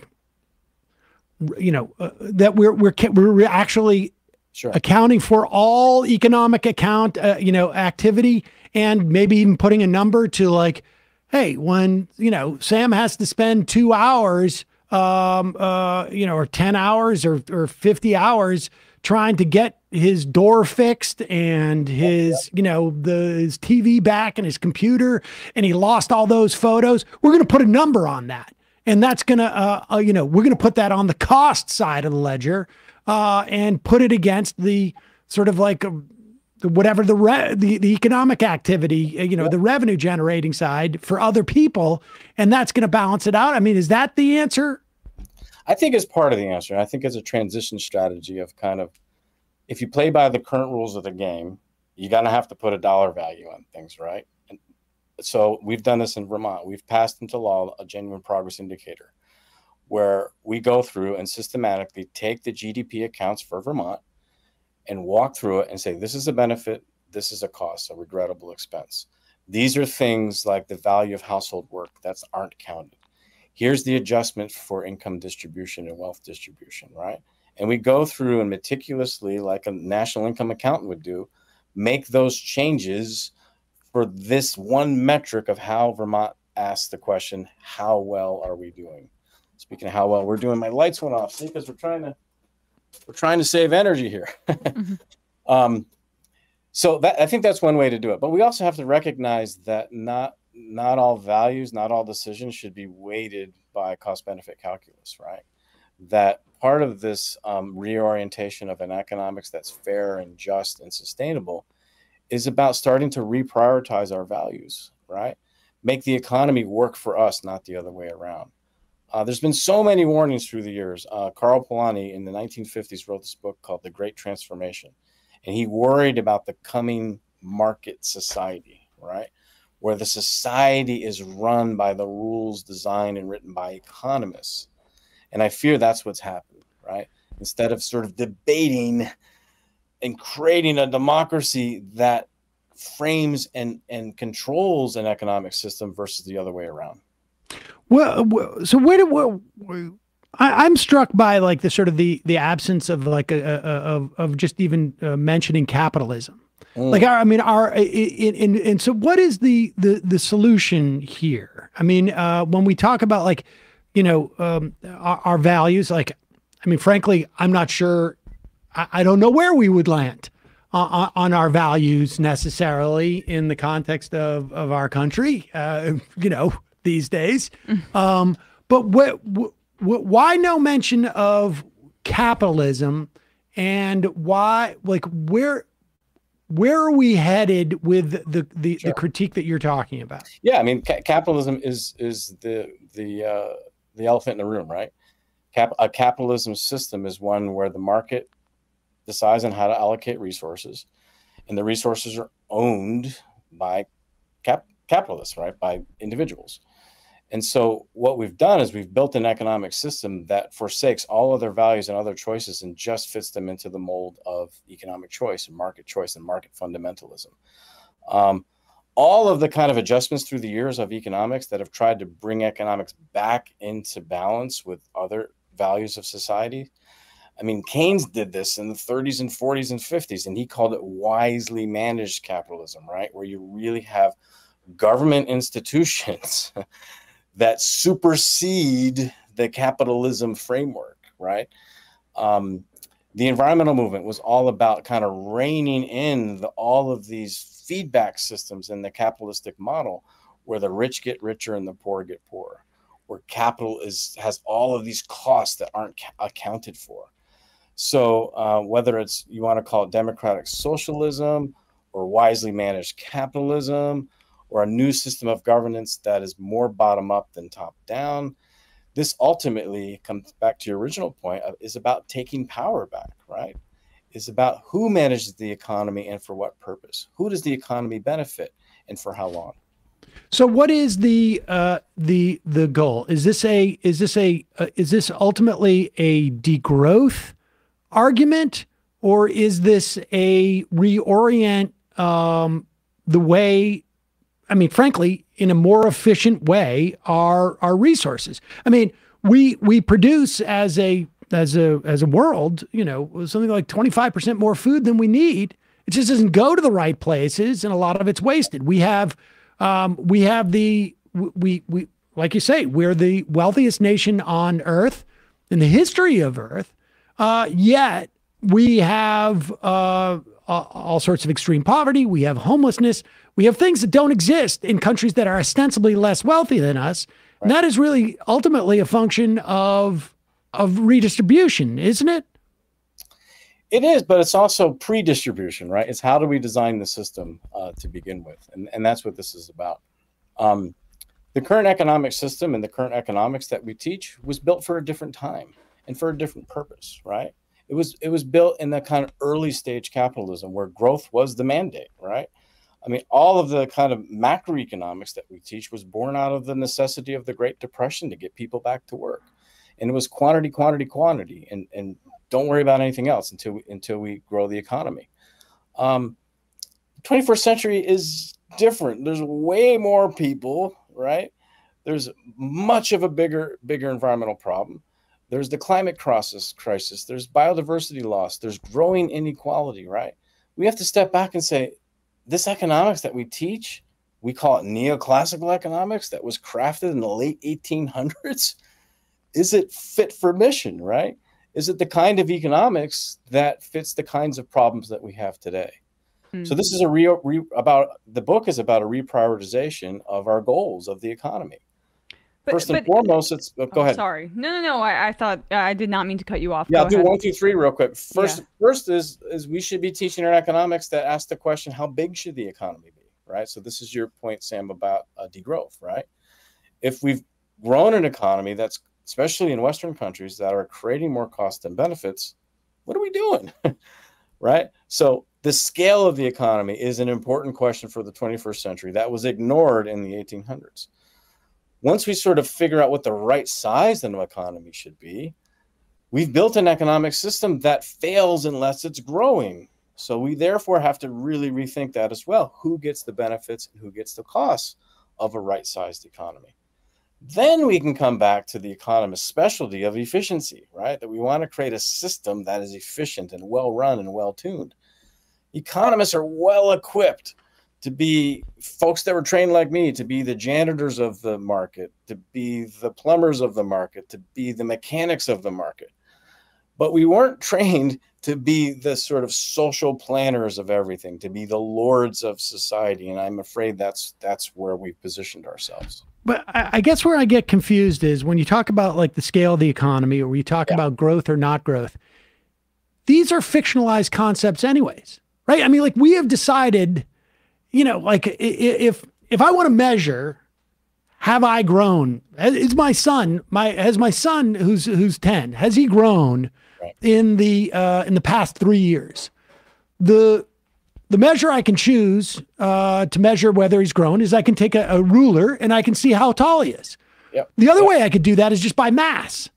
you know, that we're actually sure accounting for all economic account, you know, activity, and maybe even putting a number to, like, hey, when, you know, Sam has to spend 2 hours, you know, or 10 hours or 50 hours trying to get his door fixed and his, you know, his TV back and his computer, and he lost all those photos. We're going to put a number on that. And that's going to, you know, we're going to put that on the cost side of the ledger, and put it against the sort of like whatever the economic activity, you know, the revenue generating side for other people. And that's going to balance it out. I mean, is that the answer? I think it's part of the answer. I think it's a transition strategy of kind of, if you play by the current rules of the game, you're going to have to put a dollar value on things, right? So we've done this in Vermont. We've passed into law a genuine progress indicator where we go through and systematically take the GDP accounts for Vermont and walk through it and say, this is a benefit, this is a cost, a regrettable expense. These are things like the value of household work that aren't counted. Here's the adjustment for income distribution and wealth distribution, right? And we go through and meticulously, like a national income accountant would do, make those changes for this one metric of how Vermont asks the question, how well are we doing? Speaking of how well we're doing, my lights went off, see, because we're trying to save energy here. Mm-hmm. So that, I think that's one way to do it. But we also have to recognize that not all values, not all decisions should be weighted by cost-benefit calculus, right? That part of this reorientation of an economics that's fair and just and sustainable is about starting to reprioritize our values, right? Make the economy work for us, not the other way around. There's been so many warnings through the years. Carl Polanyi in the 1950s wrote this book called The Great Transformation. And he worried about the coming market society, right? Where the society is run by the rules designed and written by economists. And I fear that's what's happened, right? Instead of sort of debating and creating a democracy that frames and controls an economic system versus the other way around. Well, so where do I'm struck by, like, the sort of the absence of, like, of just even mentioning capitalism. Mm. Like, I mean, and so what is the solution here? I mean, when we talk about, like, you know, our values, like, I mean, frankly, I'm not sure. I don't know where we would land on our values necessarily in the context of our country, you know, these days. But why no mention of capitalism, and why, like, where are we headed with the, sure, the critique that you're talking about? Yeah, I mean, capitalism is the elephant in the room, right? A capitalism system is one where the market decides on how to allocate resources, and the resources are owned by capitalists, right? By individuals. And so what we've done is we've built an economic system that forsakes all other values and other choices and just fits them into the mold of economic choice and market fundamentalism. All of the kind of adjustments through the years of economics that have tried to bring economics back into balance with other values of society. I mean, Keynes did this in the 30s and 40s and 50s, and he called it wisely managed capitalism, right? Where you really have government institutions that supersede the capitalism framework, right? The environmental movement was all about kind of reining in all of these feedback systems in the capitalistic model where the rich get richer and the poor get poorer, where capital has all of these costs that aren't accounted for. So whether it's, you want to call it democratic socialism or wisely managed capitalism or a new system of governance that is more bottom up than top down, this ultimately comes back to your original point of, is about taking power back, right? It's about who manages the economy and for what purpose. Who does the economy benefit and for how long? So what is the goal? Is this ultimately a degrowth argument, or is this a reorient the way, I mean, frankly, in a more efficient way, our resources? I mean, we produce as a world, you know, something like 25% more food than we need. It just doesn't go to the right places, and a lot of it's wasted. We like you say, we're the wealthiest nation on Earth in the history of Earth. Yet we have all sorts of extreme poverty. We have homelessness. We have things that don't exist in countries that are ostensibly less wealthy than us. Right. And that is really ultimately a function of redistribution, isn't it? It is, but it's also pre-distribution, right? It's how do we design the system to begin with? And that's what this is about. The current economic system and the current economics that we teach was built for a different time and for a different purpose, right? It was built in that kind of early stage capitalism where growth was the mandate, right? I mean, all of the kind of macroeconomics that we teach was born out of the necessity of the Great Depression to get people back to work. And it was quantity, quantity, quantity, and don't worry about anything else until we grow the economy. 21st century is different. There's way more people, right? There's much of a bigger environmental problem. There's the climate crisis. There's biodiversity loss. There's growing inequality, right? We have to step back and say, this economics that we teach, we call it neoclassical economics, that was crafted in the late 1800s. Is it fit for mission, right? Is it the kind of economics that fits the kinds of problems that we have today? Mm-hmm. So this is the book is about a reprioritization of our goals of the economy. First and foremost, it's, go ahead. Sorry. No. I thought, I did not mean to cut you off. Yeah, I'll do 1, 2, 3 real quick. First is we should be teaching our economics that ask the question, how big should the economy be, right? So this is your point, Sam, about degrowth, right? If we've grown an economy that's, especially in Western countries, that are creating more costs than benefits, what are we doing, right? So the scale of the economy is an important question for the 21st century that was ignored in the 1800s. Once we sort of figure out what the right size of an economy should be, we've built an economic system that fails unless it's growing. So we therefore have to really rethink that as well. Who gets the benefits and who gets the costs of a right-sized economy? Then we can come back to the economist's specialty of efficiency, right? That we want to create a system that is efficient and well-run and well-tuned. Economists are well-equipped to be folks that were trained like me, to be the janitors of the market, to be the plumbers of the market, to be the mechanics of the market. But we weren't trained to be the sort of social planners of everything, to be the lords of society. And I'm afraid that's where we positioned ourselves. But I guess where I get confused is when you talk about like the scale of the economy, or when you talk about growth or not growth, these are fictionalized concepts anyways, right? I mean, like we have decided, you know, like if I want to measure, have I grown? Is my son, has my son who's 10, has he grown in the past 3 years? The measure I can choose to measure whether he's grown is I can take a ruler and I can see how tall he is. Yep. The other way I could do that is just by mass,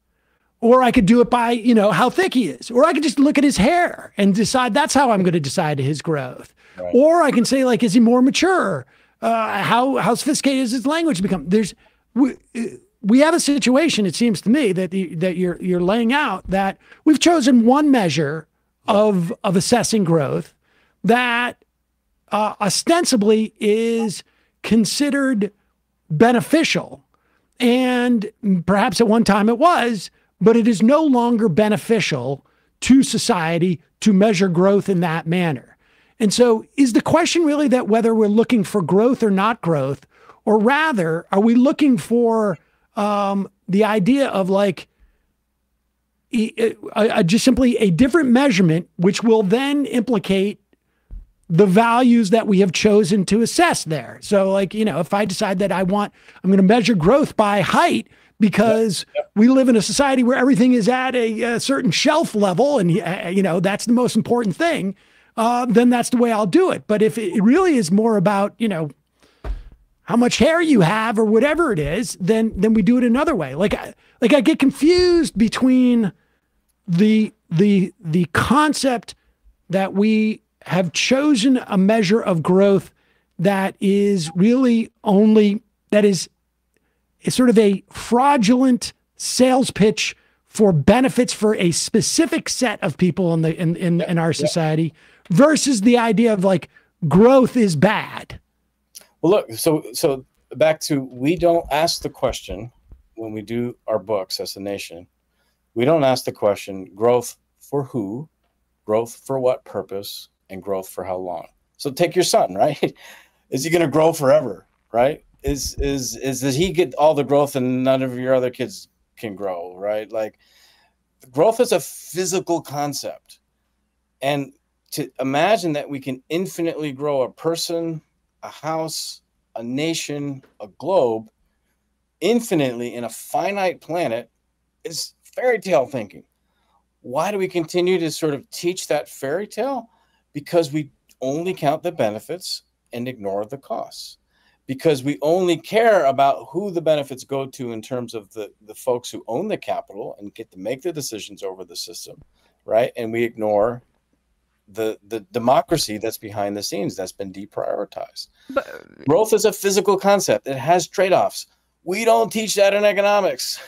or I could do it by, you know, how thick he is, or I could just look at his hair and decide that's how I'm going to decide his growth. Right. Or I can say, like, is he more mature? How sophisticated has his language become? We have a situation, it seems to me, that you're laying out, that we've chosen one measure of assessing growth that ostensibly is considered beneficial. And perhaps at one time it was, but it is no longer beneficial to society to measure growth in that manner. And so is the question really that whether we're looking for growth or not growth, or rather, are we looking for the idea of like just simply a different measurement, which will then implicate the values that we have chosen to assess there. So like, you know, if I decide that I'm going to measure growth by height because we live in a society where everything is at a certain shelf level and, you know, that's the most important thing, then that's the way I'll do it. But if it really is more about, you know, how much hair you have or whatever it is, then we do it another way. Like I get confused between the concept that we have chosen a measure of growth that is really only, that is sort of a fraudulent sales pitch for benefits for a specific set of people in the, in our society versus the idea of like growth is bad. Well, look, so back to, we don't ask the question when we do our books as a nation, we don't ask the question, growth for who, growth for what purpose, and growth for how long? So take your son, right? Is he going to grow forever, right? Is that he get all the growth and none of your other kids can grow, right? Like growth is a physical concept. And to imagine that we can infinitely grow a person, a house, a nation, a globe, infinitely in a finite planet is fairy tale thinking. Why do we continue to sort of teach that fairy tale? Because we only count the benefits and ignore the costs. Because we only care about who the benefits go to in terms of the folks who own the capital and get to make the decisions over the system, right? And we ignore the democracy that's behind the scenes that's been deprioritized. But growth is a physical concept. It has trade-offs. We don't teach that in economics.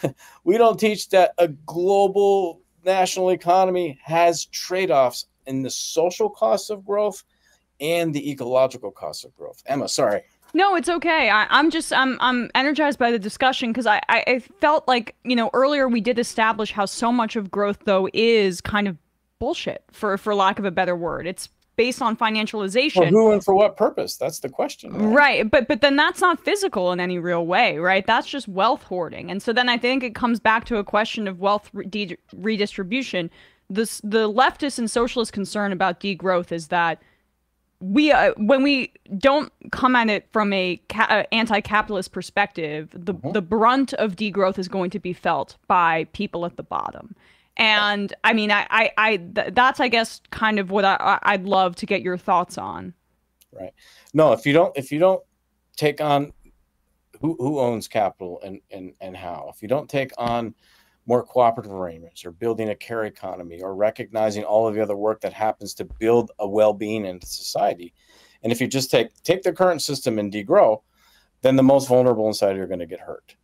We don't teach that a global national economy has trade-offs in the social costs of growth and the ecological costs of growth. Emma, sorry. No, it's okay. I'm energized by the discussion because I felt like, you know, earlier we did establish how so much of growth, though, is kind of bullshit, for lack of a better word. It's based on financialization. For who and for what purpose? That's the question. Right. But then that's not physical in any real way, right? That's just wealth hoarding. And so then I think it comes back to a question of wealth redistribution. The leftist and socialist concern about degrowth is that we, when we don't come at it from a anti-capitalist perspective, the brunt of degrowth is going to be felt by people at the bottom. And I mean, that's I guess kind of what I'd love to get your thoughts on. Right. No, if you don't take on who owns capital and how, if you don't take on more cooperative arrangements or building a care economy or recognizing all of the other work that happens to build a well-being in society. And if you just take the current system and degrow, then the most vulnerable inside are going to get hurt.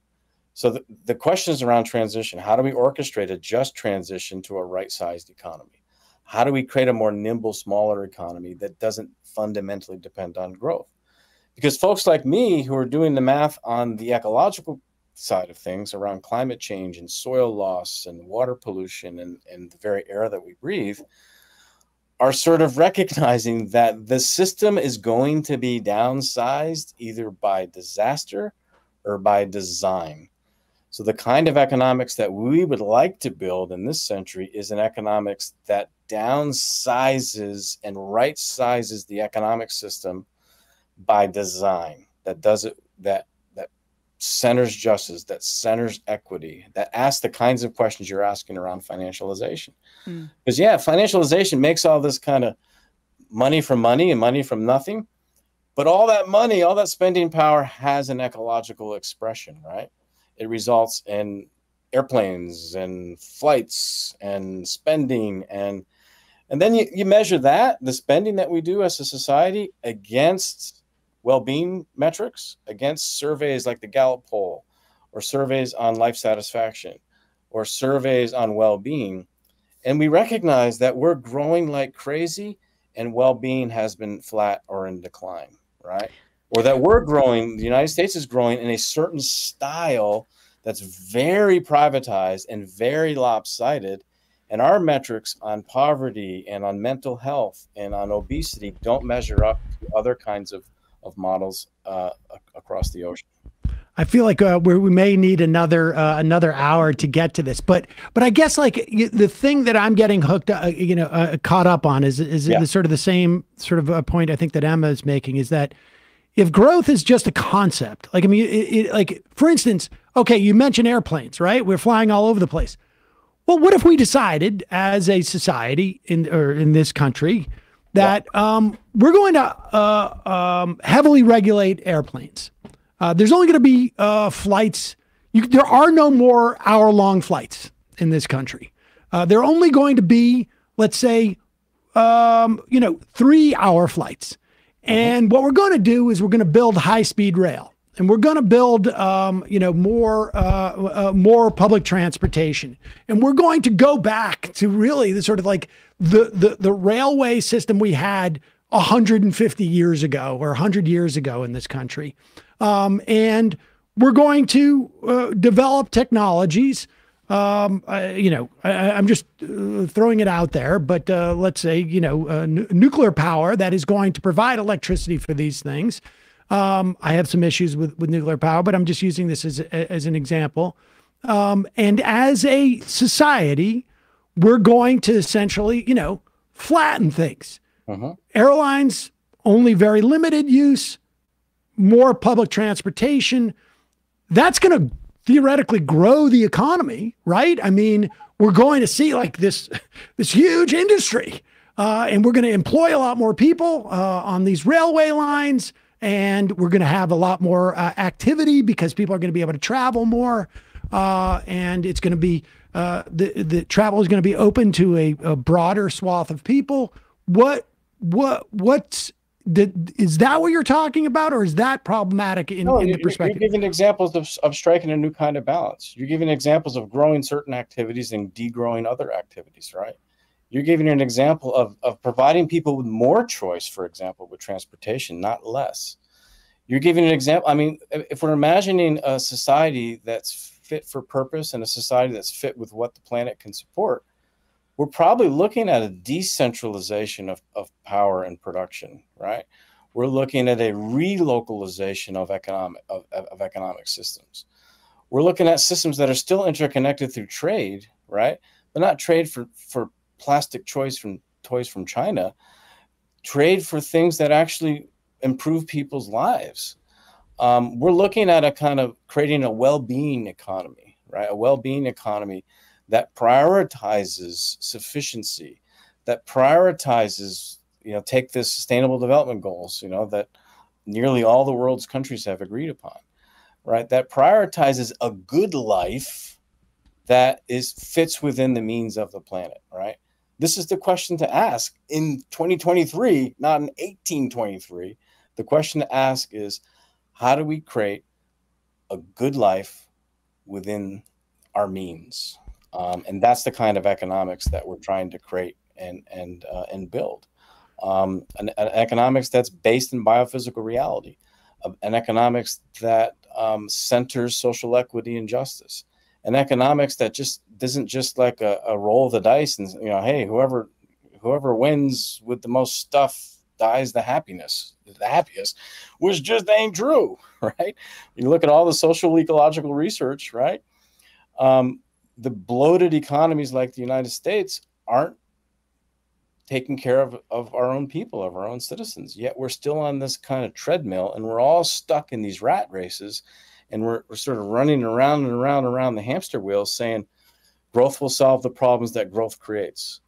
So the questions around transition, how do we orchestrate a just transition to a right-sized economy? How do we create a more nimble, smaller economy that doesn't fundamentally depend on growth? Because folks like me who are doing the math on the ecological side of things around climate change and soil loss and water pollution and the very air that we breathe are sort of recognizing that the system is going to be downsized either by disaster or by design. So the kind of economics that we would like to build in this century is an economics that downsizes and right sizes the economic system by design, that does it, that centers justice, that centers equity, that asks the kinds of questions you're asking around financialization. Because yeah, financialization makes all this kind of money from money and money from nothing, but all that money, all that spending power has an ecological expression, right? It results in airplanes and flights and spending, and then you measure that, the spending that we do as a society, against well-being metrics, against surveys like the Gallup poll or surveys on life satisfaction or surveys on well-being. And we recognize that we're growing like crazy and well-being has been flat or in decline, right? Or that we're growing, the United States is growing in a certain style that's very privatized and very lopsided. And our metrics on poverty and on mental health and on obesity don't measure up to other kinds of models across the ocean. I feel like we may need another hour to get to this, but I guess like the thing that I'm getting hooked, caught up on is yeah. Sort of the same sort of a point I think that Emma is making is that if growth is just a concept, like I mean, like for instance, okay, you mentioned airplanes, right? We're flying all over the place. Well, what if we decided as a society in this country that we're going to heavily regulate airplanes? There's only going to be flights. There are no more hour-long flights in this country. They're only going to be, let's say, 3-hour flights. And what we're going to do is we're going to build high-speed rail, and we're going to build, more more public transportation, and we're going to go back to really the sort of like the railway system we had 150 years ago or 100 years ago in this country. And we're going to develop technologies. I'm just throwing it out there, but let's say, nuclear power that is going to provide electricity for these things. I have some issues with nuclear power, but I'm just using this as an example. And as a society, we're going to essentially, flatten things. Airlines, only very limited use. More public transportation, that's going to theoretically grow the economy, right? I mean, we're going to see like this huge industry, and we're going to employ a lot more people on these railway lines, and we're going to have a lot more activity because people are going to be able to travel more, and it's going to be the travel is going to be open to a broader swath of people. What's is that what you're talking about, or is that problematic in the perspective? You're giving examples of striking a new kind of balance. You're giving examples of growing certain activities and degrowing other activities, right? You're giving an example of providing people with more choice, for example, with transportation, not less. You're giving an example. I mean, if we're imagining a society that's fit for purpose and a society that's fit with what the planet can support, we're probably looking at a decentralization of power and production, right? We're looking at a relocalization of economic systems. We're looking at systems that are still interconnected through trade, right? But not trade for plastic toys from China, trade for things that actually improve people's lives. We're looking at a kind of creating a well-being economy, right? A well-being economy that prioritizes sufficiency, that prioritizes, take the sustainable development goals, that nearly all the world's countries have agreed upon, right? That prioritizes a good life that fits within the means of the planet, right? This is the question to ask in 2023, not in 1823. The question to ask is, how do we create a good life within our means? And that's the kind of economics that we're trying to create and build. An economics that's based in biophysical reality, an economics that centers social equity and justice, an economics that just isn't just like a roll of the dice and hey, whoever wins with the most stuff dies the happiest, which just ain't true, right? You look at all the social ecological research, right? The bloated economies like the United States aren't taking care of our own people, of our own citizens. Yet we're still on this kind of treadmill, and we're all stuck in these rat races, and we're sort of running around and around the hamster wheel saying growth will solve the problems that growth creates.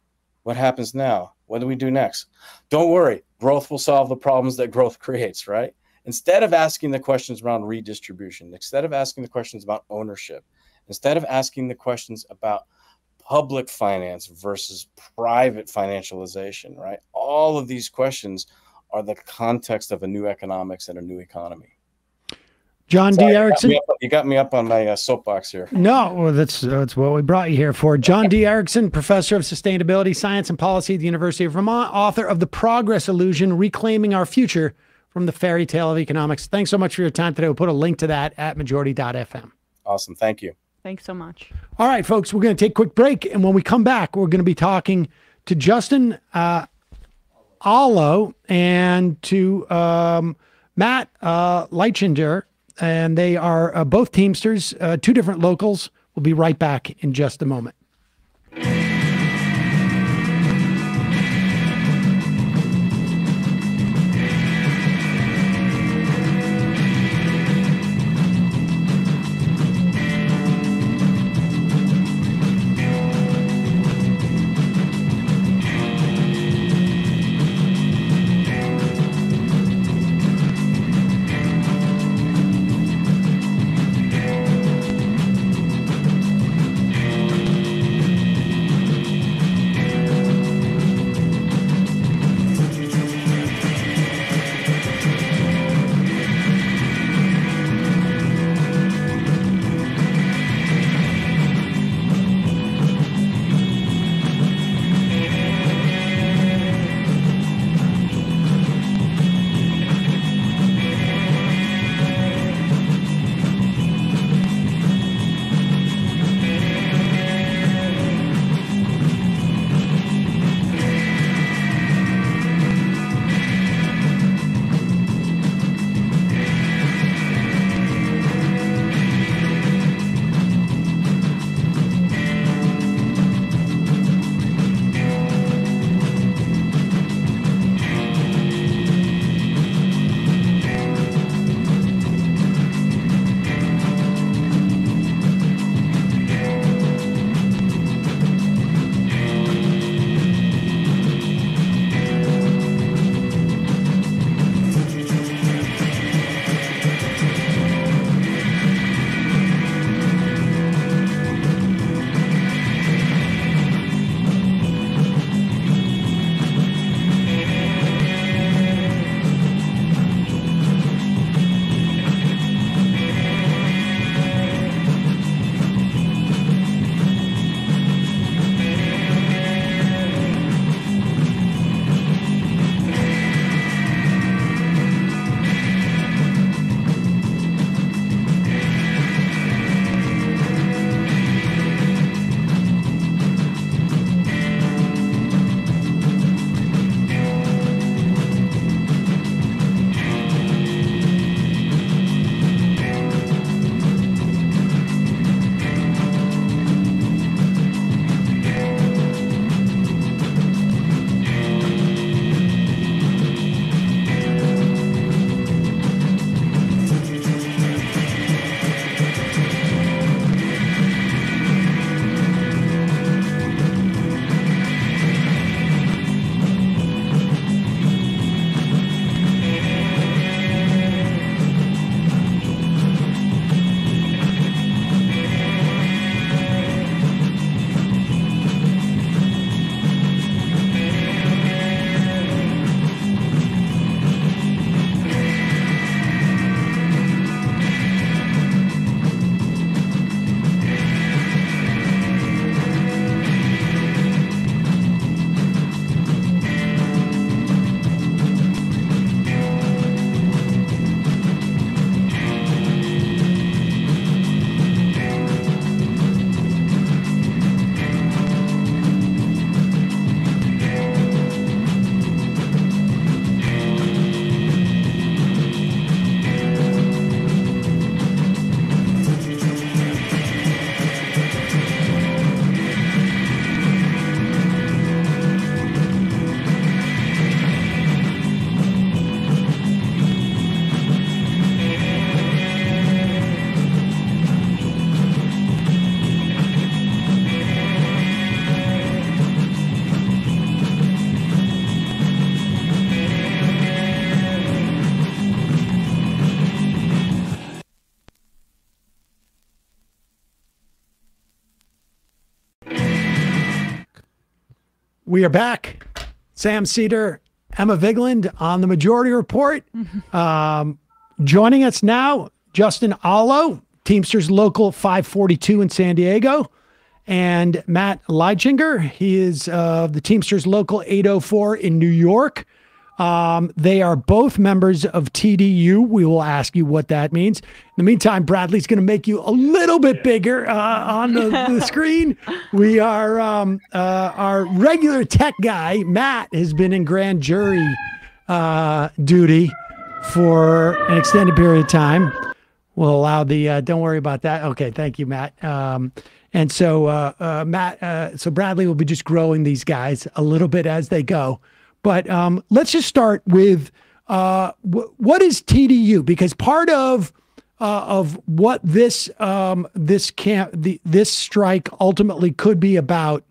What happens now? What do we do next? Don't worry, growth will solve the problems that growth creates, right? Instead of asking the questions around redistribution, instead of asking the questions about ownership, instead of asking the questions about public finance versus private financialization, right? All of these questions are the context of a new economics and a new economy. John D. Erickson. You got me up on my soapbox here. No, well, that's what we brought you here for. John D. Erickson, professor of sustainability, science, and policy at the University of Vermont, author of The Progress Illusion, Reclaiming Our Future from the Fairy Tale of Economics. Thanks so much for your time today. We'll put a link to that at majority.fm. Awesome. Thank you. Thanks so much. All right, folks, we're going to take a quick break. And when we come back, we're going to be talking to Justin Alo and to Matt Leichenger. And they are both Teamsters, two different locals. We'll be right back in just a moment. We are back. Sam Seder, Emma Vigeland on the Majority Report. Joining us now, Justin Alo, Teamsters Local 542 in San Diego, and Matt Leichenger. He is of the Teamsters Local 804 in New York. They are both members of TDU. We will ask you what that means. In the meantime, Bradley's going to make you a little bit bigger on the screen. We are our regular tech guy, Matt, has been in grand jury duty for an extended period of time. We'll allow the, don't worry about that. Okay, thank you, Matt. And so, Matt, so Bradley will be just growing these guys a little bit as they go. But let's just start with what is TDU? Because part of what this this strike ultimately could be about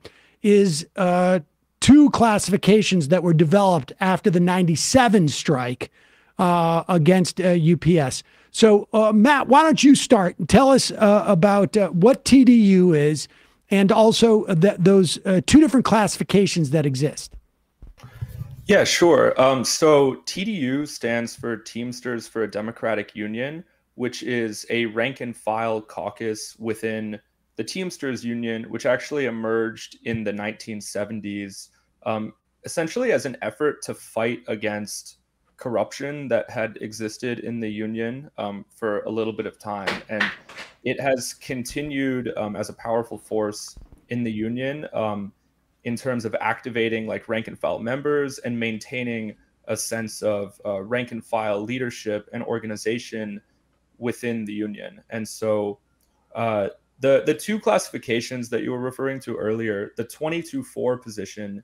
is two classifications that were developed after the '97 strike against UPS. So Matt, why don't you start and tell us about what TDU is, and also those two different classifications that exist. Yeah, sure. So TDU stands for Teamsters for a Democratic Union, which is a rank and file caucus within the Teamsters Union, which actually emerged in the 1970s, essentially as an effort to fight against corruption that had existed in the union for a little bit of time. And it has continued as a powerful force in the union, in terms of activating like rank and file members and maintaining a sense of rank and file leadership and organization within the union. And so the two classifications that you were referring to earlier, the 22-4 position,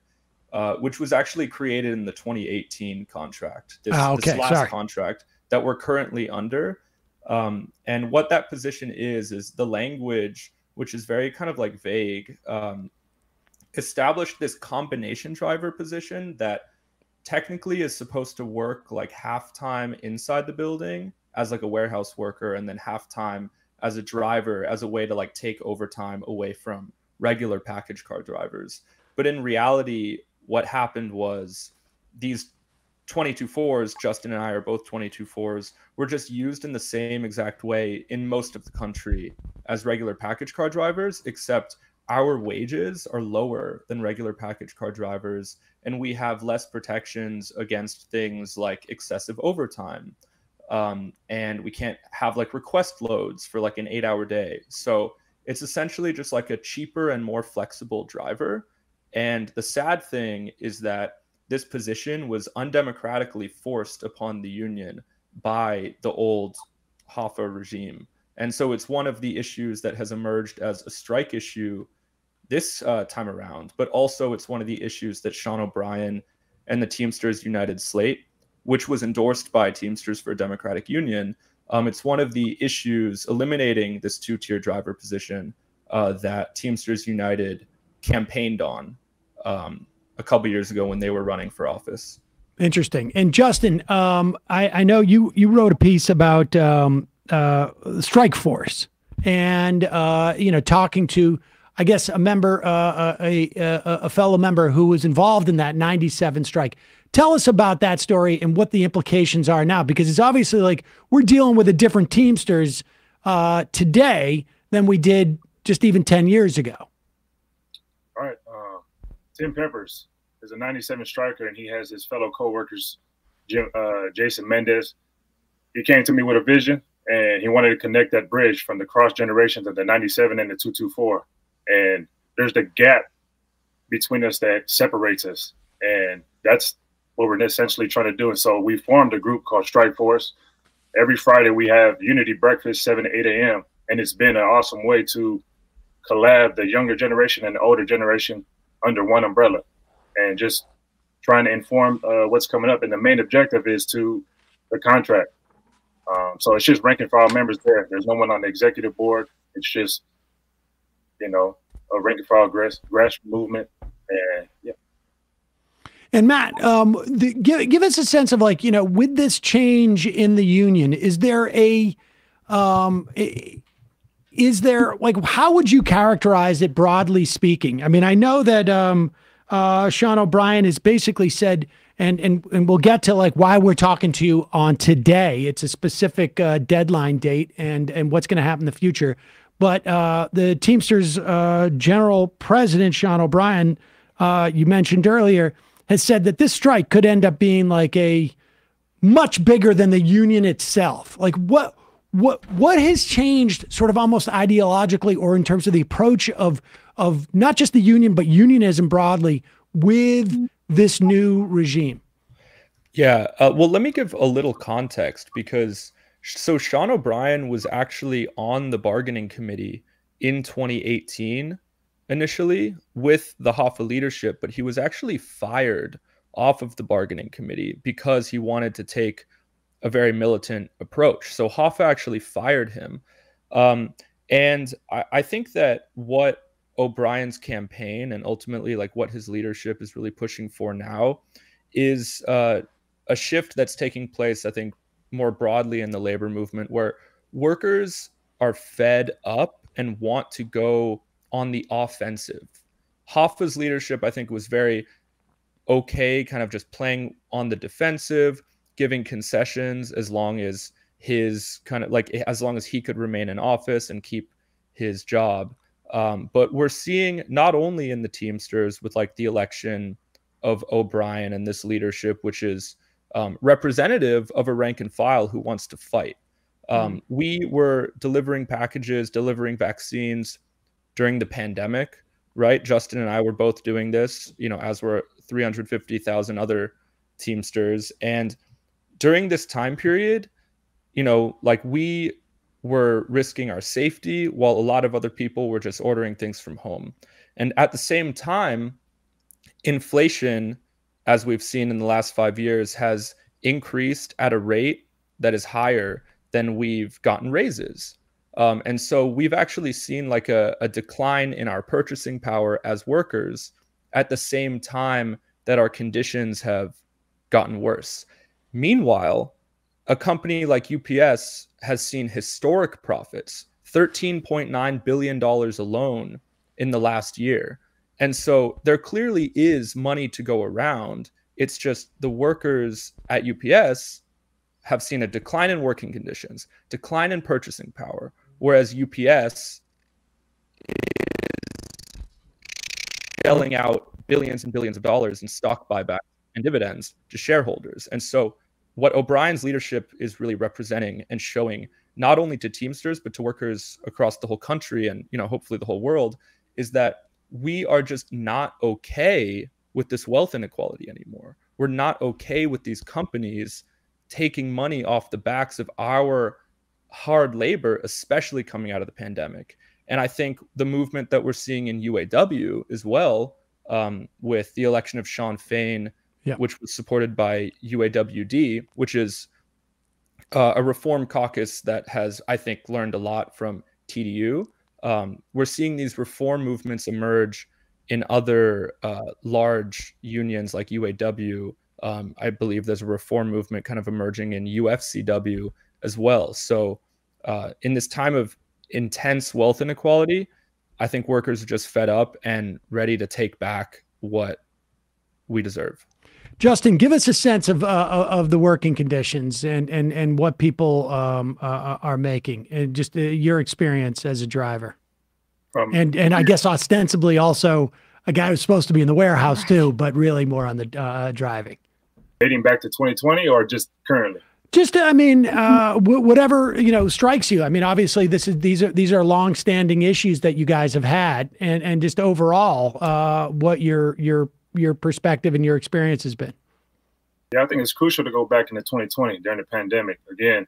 which was actually created in the 2018 contract, this last contract that we're currently under. And what that position is the language, which is very kind of like vague, established this combination driver position that technically is supposed to work like half-time inside the building as like a warehouse worker, and then half-time as a driver, as a way to like take overtime away from regular package car drivers. But in reality, what happened was these 22-4s, Justin and I are both 22-4s, were just used in the same exact way in most of the country as regular package car drivers, except our wages are lower than regular package car drivers, and we have less protections against things like excessive overtime. And we can't have like request loads for like an 8-hour day. So it's essentially just like a cheaper and more flexible driver. And the sad thing is that this position was undemocratically forced upon the union by the old Hoffa regime. And so it's one of the issues that has emerged as a strike issue this time around, but also it's one of the issues that Sean O'Brien and the Teamsters United slate, which was endorsed by Teamsters for a Democratic Union, it's one of the issues eliminating this two-tier driver position that Teamsters United campaigned on a couple of years ago when they were running for office. Interesting. And Justin, I know you wrote a piece about Strike Force and you know, talking to, I guess, a member, a fellow member who was involved in that '97 strike. Tell us about that story and what the implications are now, because it's obviously like we're dealing with a different Teamsters today than we did just even 10 years ago. All right. Tim Peppers is a '97 striker, and he has his fellow co-workers, Jason Mendez. He came to me with a vision, and he wanted to connect that bridge from the cross generations of the '97 and the 224. And there's the gap between us that separates us, and that's what we're essentially trying to do. And so we formed a group called Strike Force. Every Friday we have unity breakfast, 7 to 8 a.m. and it's been an awesome way to collab the younger generation and the older generation under one umbrella, and just trying to inform what's coming up. And the main objective is to the contract. So it's just rank and file members there. There's no one on the executive board. It's just, you know, a rank and file grassroots movement. And yeah. And Matt, give us a sense of like, you know, with this change in the union, is there a, like, how would you characterize it broadly speaking? I mean, I know that Sean O'Brien has basically said, and we'll get to like why we're talking to you on today. It's a specific deadline date and what's going to happen in the future. But the Teamsters general president, Sean O'Brien, you mentioned earlier, has said that this strike could end up being like a much bigger than the union itself. Like what has changed sort of almost ideologically or in terms of the approach of not just the union, but unionism broadly with this new regime? Yeah. Well, let me give a little context, because so Sean O'Brien was actually on the bargaining committee in 2018 initially with the Hoffa leadership, but he was actually fired off of the bargaining committee because he wanted to take a very militant approach. So Hoffa actually fired him. And I think that what O'Brien's campaign and ultimately like what his leadership is really pushing for now is a shift that's taking place, I think, more broadly in the labor movement, where workers are fed up and want to go on the offensive. Hoffa's leadership, I think, was very okay, kind of just playing on the defensive, giving concessions as long as his kind of like, as long as he could remain in office and keep his job. But we're seeing not only in the Teamsters with like the election of O'Brien and this leadership, which is representative of a rank and file who wants to fight. We were delivering packages, delivering vaccines during the pandemic, right? Justin and I were both doing this, you know, as were 350,000 other Teamsters. And during this time period, you know, like we were risking our safety while a lot of other people were just ordering things from home. And at the same time, inflation, as we've seen in the last 5 years, has increased at a rate that is higher than we've gotten raises. And so we've actually seen like a decline in our purchasing power as workers at the same time that our conditions have gotten worse. Meanwhile, a company like UPS has seen historic profits, $13.9 billion alone in the last year. And so there clearly is money to go around. It's just the workers at UPS have seen a decline in working conditions, decline in purchasing power, whereas UPS is shelling out billions and billions of dollars in stock buybacks and dividends to shareholders. And so what O'Brien's leadership is really representing and showing, not only to Teamsters, but to workers across the whole country and, you know, hopefully the whole world, is that we are just not okay with this wealth inequality anymore. We're not okay with these companies taking money off the backs of our hard labor, especially coming out of the pandemic. And I think the movement that we're seeing in UAW as well, with the election of Shawn Fain, yeah, which was supported by UAWD, which is a reform caucus that has, I think, learned a lot from TDU. We're seeing these reform movements emerge in other large unions like UAW. I believe there's a reform movement kind of emerging in UFCW as well. So in this time of intense wealth inequality, I think workers are just fed up and ready to take back what we deserve. Justin, give us a sense of the working conditions and what people are making, and just your experience as a driver, and I guess ostensibly also a guy who's supposed to be in the warehouse too, but really more on the driving. Dating back to 2020 or just currently? Just, I mean, whatever, you know, strikes you. I mean, obviously this is, these are longstanding issues that you guys have had, and just overall what your perspective and your experience has been. Yeah, I think it's crucial to go back into 2020 during the pandemic. Again,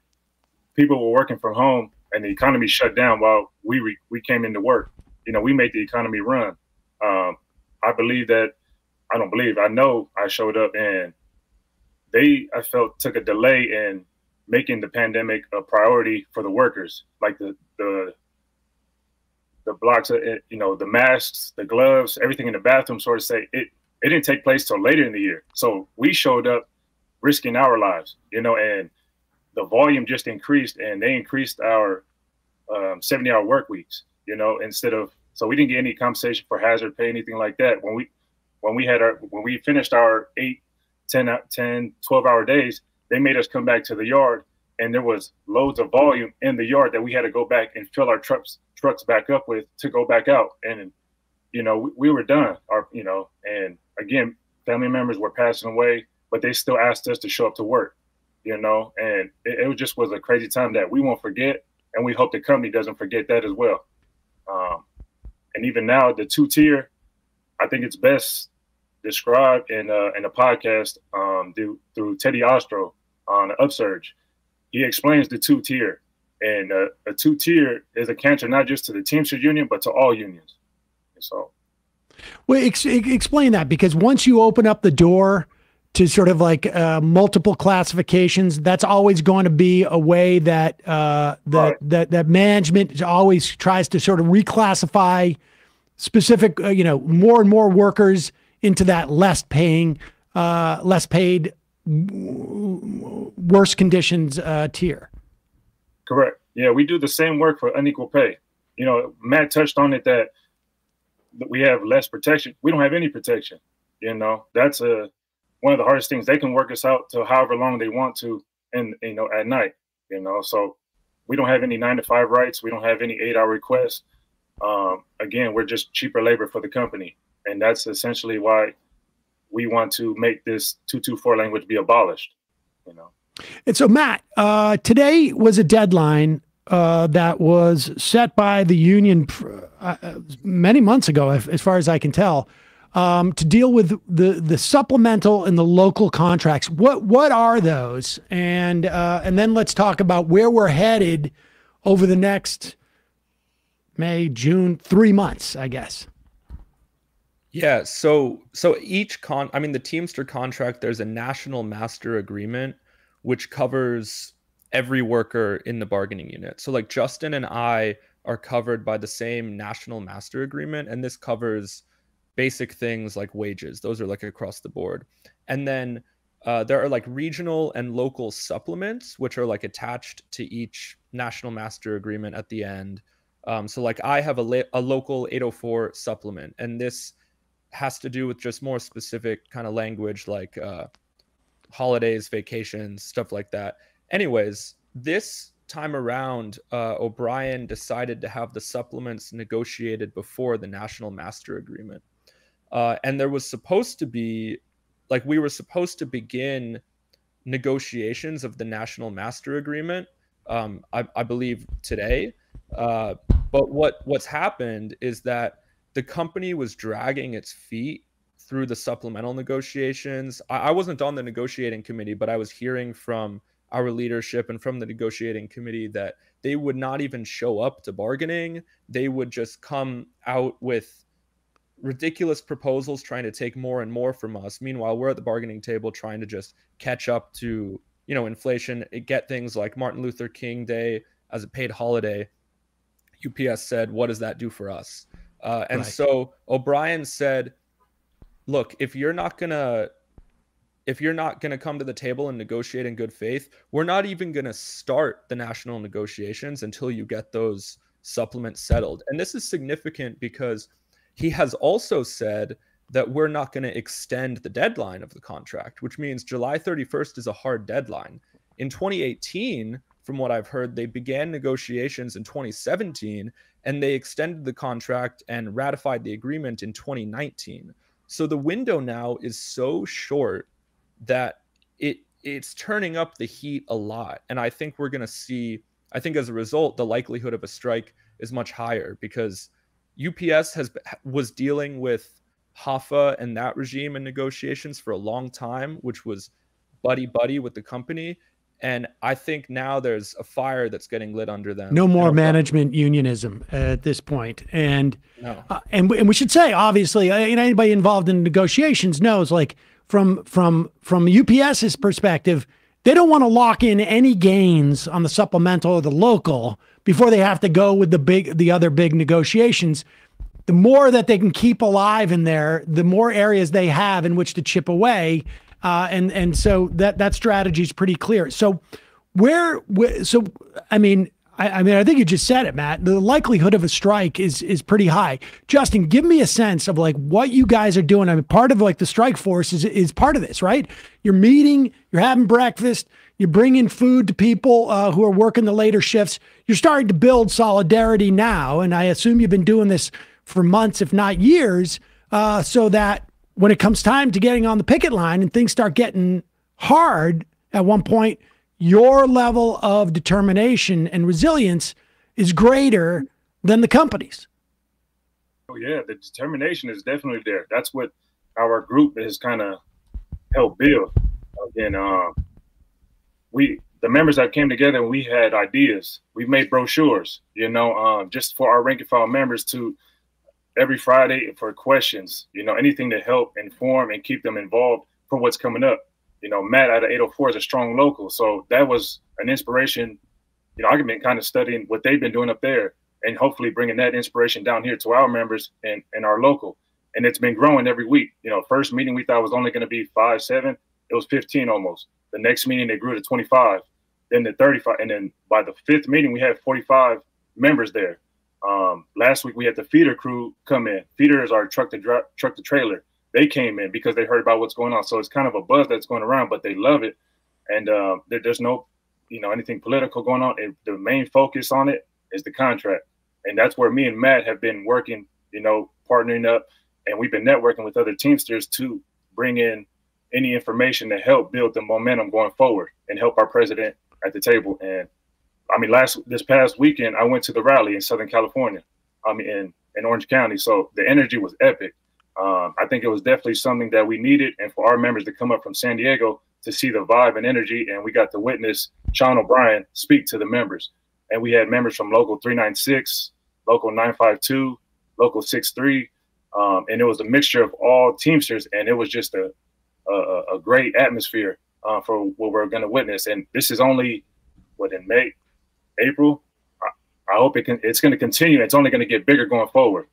people were working from home and the economy shut down while we came into work. You know, we made the economy run. I know I showed up and I felt took a delay in making the pandemic a priority for the workers, like the blocks, you know, the masks, the gloves, everything in the bathroom sort of say it. It didn't take place till later in the year. So we showed up risking our lives, you know, and the volume just increased, and they increased our 70-hour work weeks, you know, instead of, so we didn't get any compensation for hazard pay, anything like that. When we finished our 8, 10, 12-hour days, they made us come back to the yard, and there was loads of volume in the yard that we had to go back and fill our trucks back up with to go back out. And, you know, we were done, and again, family members were passing away, but they still asked us to show up to work, you know, and it just was a crazy time that we won't forget. And we hope the company doesn't forget that as well. And even now, the two-tier, I think it's best described in a podcast through Teddy Ostro on Upsurge. He explains the two-tier. And a two-tier is a cancer not just to the Teamsters Union, but to all unions. And so, well, explain that, because once you open up the door to sort of like multiple classifications, that's always going to be a way that that management always tries to sort of reclassify specific, you know, more and more workers into that less paid, worse conditions tier. Correct. Yeah, we do the same work for unequal pay. You know, Matt touched on it that we have less protection. We don't have any protection. You know, that's one of the hardest things. They can work us out to however long they want to, and you know, at night. You know, so we don't have any 9-to-5 rights. We don't have any 8-hour requests. Again, we're just cheaper labor for the company, and that's essentially why we want to make this 224 language be abolished. You know. And so, Matt, today was a deadline that was set by the union many months ago, as far as I can tell, to deal with the supplemental and the local contracts. What are those? And then let's talk about where we're headed over the next May, June, 3 months, I guess. Yeah. So each the Teamster contract, there's a national master agreement, which covers every worker in the bargaining unit. So like Justin and I are covered by the same national master agreement, and this covers basic things like wages. Those are like across the board. And then there are like regional and local supplements, which are like attached to each national master agreement at the end. So like I have a local 804 supplement, and this has to do with just more specific kind of language like holidays, vacations, stuff like that. Anyways, this time around, O'Brien decided to have the supplements negotiated before the National Master Agreement. And there was supposed to be, like, we were supposed to begin negotiations of the National Master Agreement, I believe today. But what's happened is that the company was dragging its feet through the supplemental negotiations. I wasn't on the negotiating committee, but I was hearing from our leadership and from the negotiating committee that they would not even show up to bargaining. They would just come out with ridiculous proposals trying to take more and more from us. Meanwhile, we're at the bargaining table trying to just catch up to, you know, inflation, get things like Martin Luther King Day as a paid holiday. UPS said, what does that do for us? And right. So O'Brien said, look, if you're not gonna come to the table and negotiate in good faith, we're not even gonna start the national negotiations until you get those supplements settled. And this is significant because he has also said that we're not gonna extend the deadline of the contract, which means July 31st is a hard deadline. In 2018, from what I've heard, they began negotiations in 2017, and they extended the contract and ratified the agreement in 2019. So the window now is so short that it's turning up the heat a lot. And I think we're going to see, I think as a result, the likelihood of a strike is much higher, because UPS was dealing with HAFA and that regime in negotiations for a long time, which was buddy-buddy with the company. And I think now there's a fire that's getting lit under them. No more management unionism at this point. And, no. And we should say, obviously, and anybody involved in negotiations knows, like from UPS's perspective, they don't want to lock in any gains on the supplemental or the local before they have to go with the other big negotiations. The more that they can keep alive in there, the more areas they have in which to chip away. And so that strategy is pretty clear. So I think you just said it, Matt, the likelihood of a strike is pretty high. Justin, give me a sense of like what you guys are doing. I mean, part of like the strike force is part of this, right? You're meeting, you're having breakfast, you're bringing food to people who are working the later shifts. You're starting to build solidarity now. And I assume you've been doing this for months, if not years, so that when it comes time to getting on the picket line and things start getting hard at one point, your level of determination and resilience is greater than the company's. Oh yeah, the determination is definitely there. That's what our group has kind of helped build. Again, the members that came together, and we had ideas. We made brochures, you know, just for our rank and file members to every Friday for questions, you know, anything to help inform and keep them involved for what's coming up. You know, Matt out of 804 is a strong local. So that was an inspiration. You know, I've been kind of studying what they've been doing up there and hopefully bringing that inspiration down here to our members and our local. And it's been growing every week. You know, first meeting we thought was only going to be 5, 7. It was 15 almost. The next meeting, they grew to 25, then to 35. And then by the 5th meeting, we had 45 members there. Last week, we had the feeder crew come in. Feeder is our truck to trailer. They came in because they heard about what's going on. So it's kind of a buzz that's going around, but they love it. And there's no, you know, anything political going on. The main focus on it is the contract. And that's where me and Matt have been working, you know, partnering up. And we've been networking with other Teamsters to bring in any information to help build the momentum going forward and help our president at the table. And I mean, this past weekend, I went to the rally in Southern California, I mean, in Orange County. So the energy was epic. I think it was definitely something that we needed, and for our members to come up from San Diego to see the vibe and energy. And we got to witness Sean O'Brien speak to the members. And we had members from Local 396, Local 952, Local 63. And it was a mixture of all Teamsters, and it was just a great atmosphere for what we're going to witness. And this is only, what, in May, April? I hope it's going to continue. It's only going to get bigger going forward.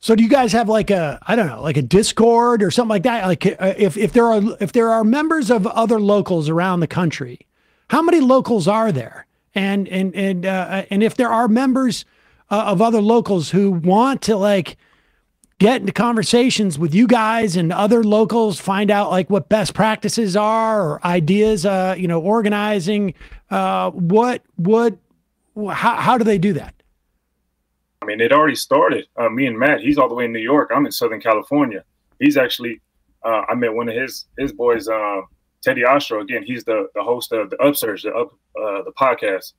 So do you guys have like a, I don't know, like a Discord or something like that? Like if there are members of other locals around the country, how many locals are there? And if there are members of other locals who want to like get into conversations with you guys and other locals, find out like what best practices are or ideas, you know, organizing, how do they do that? I mean, it already started. Me and Matt, he's all the way in New York. I'm in Southern California. He's actually, I met one of his boys, Teddy Ostro. Again, he's the host of the Upsurge, the podcast.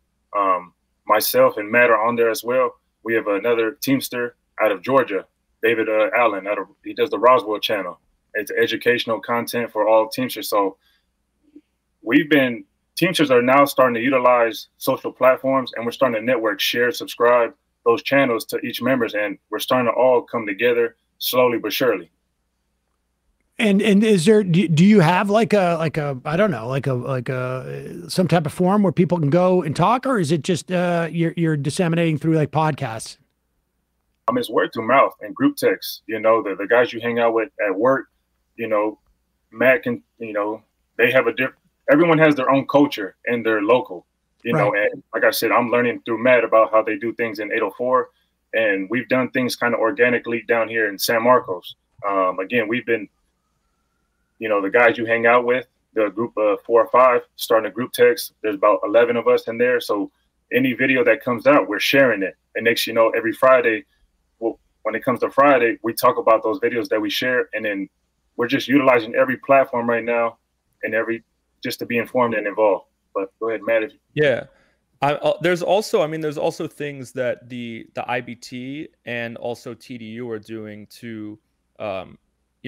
Myself and Matt are on there as well. We have another Teamster out of Georgia, David Allen. He does the Roswell channel. It's educational content for all Teamsters. So Teamsters are now starting to utilize social platforms, and we're starting to network, share, subscribe those channels to each members. And we're starting to all come together slowly but surely. And is there, do you have like a, I don't know, like a, some type of forum where people can go and talk, or is it just, you're disseminating through like podcasts? I mean, it's word through mouth and group texts. You know, the guys you hang out with at work, you know, Matt can, you know, they have everyone has their own culture and their local, you know, and like I said, I'm learning through Matt about how they do things in 804. And we've done things kind of organically down here in San Marcos. Again, we've been, you know, the guys you hang out with, the group of 4 or 5, starting a group text. There's about 11 of us in there. So any video that comes out, we're sharing it. And next, you know, every Friday, when it comes to Friday, we talk about those videos that we share, and then we're just utilizing every platform right now and just to be informed and involved. But go ahead, Matt. Yeah. There's also things that the IBT and also TDU are doing to, you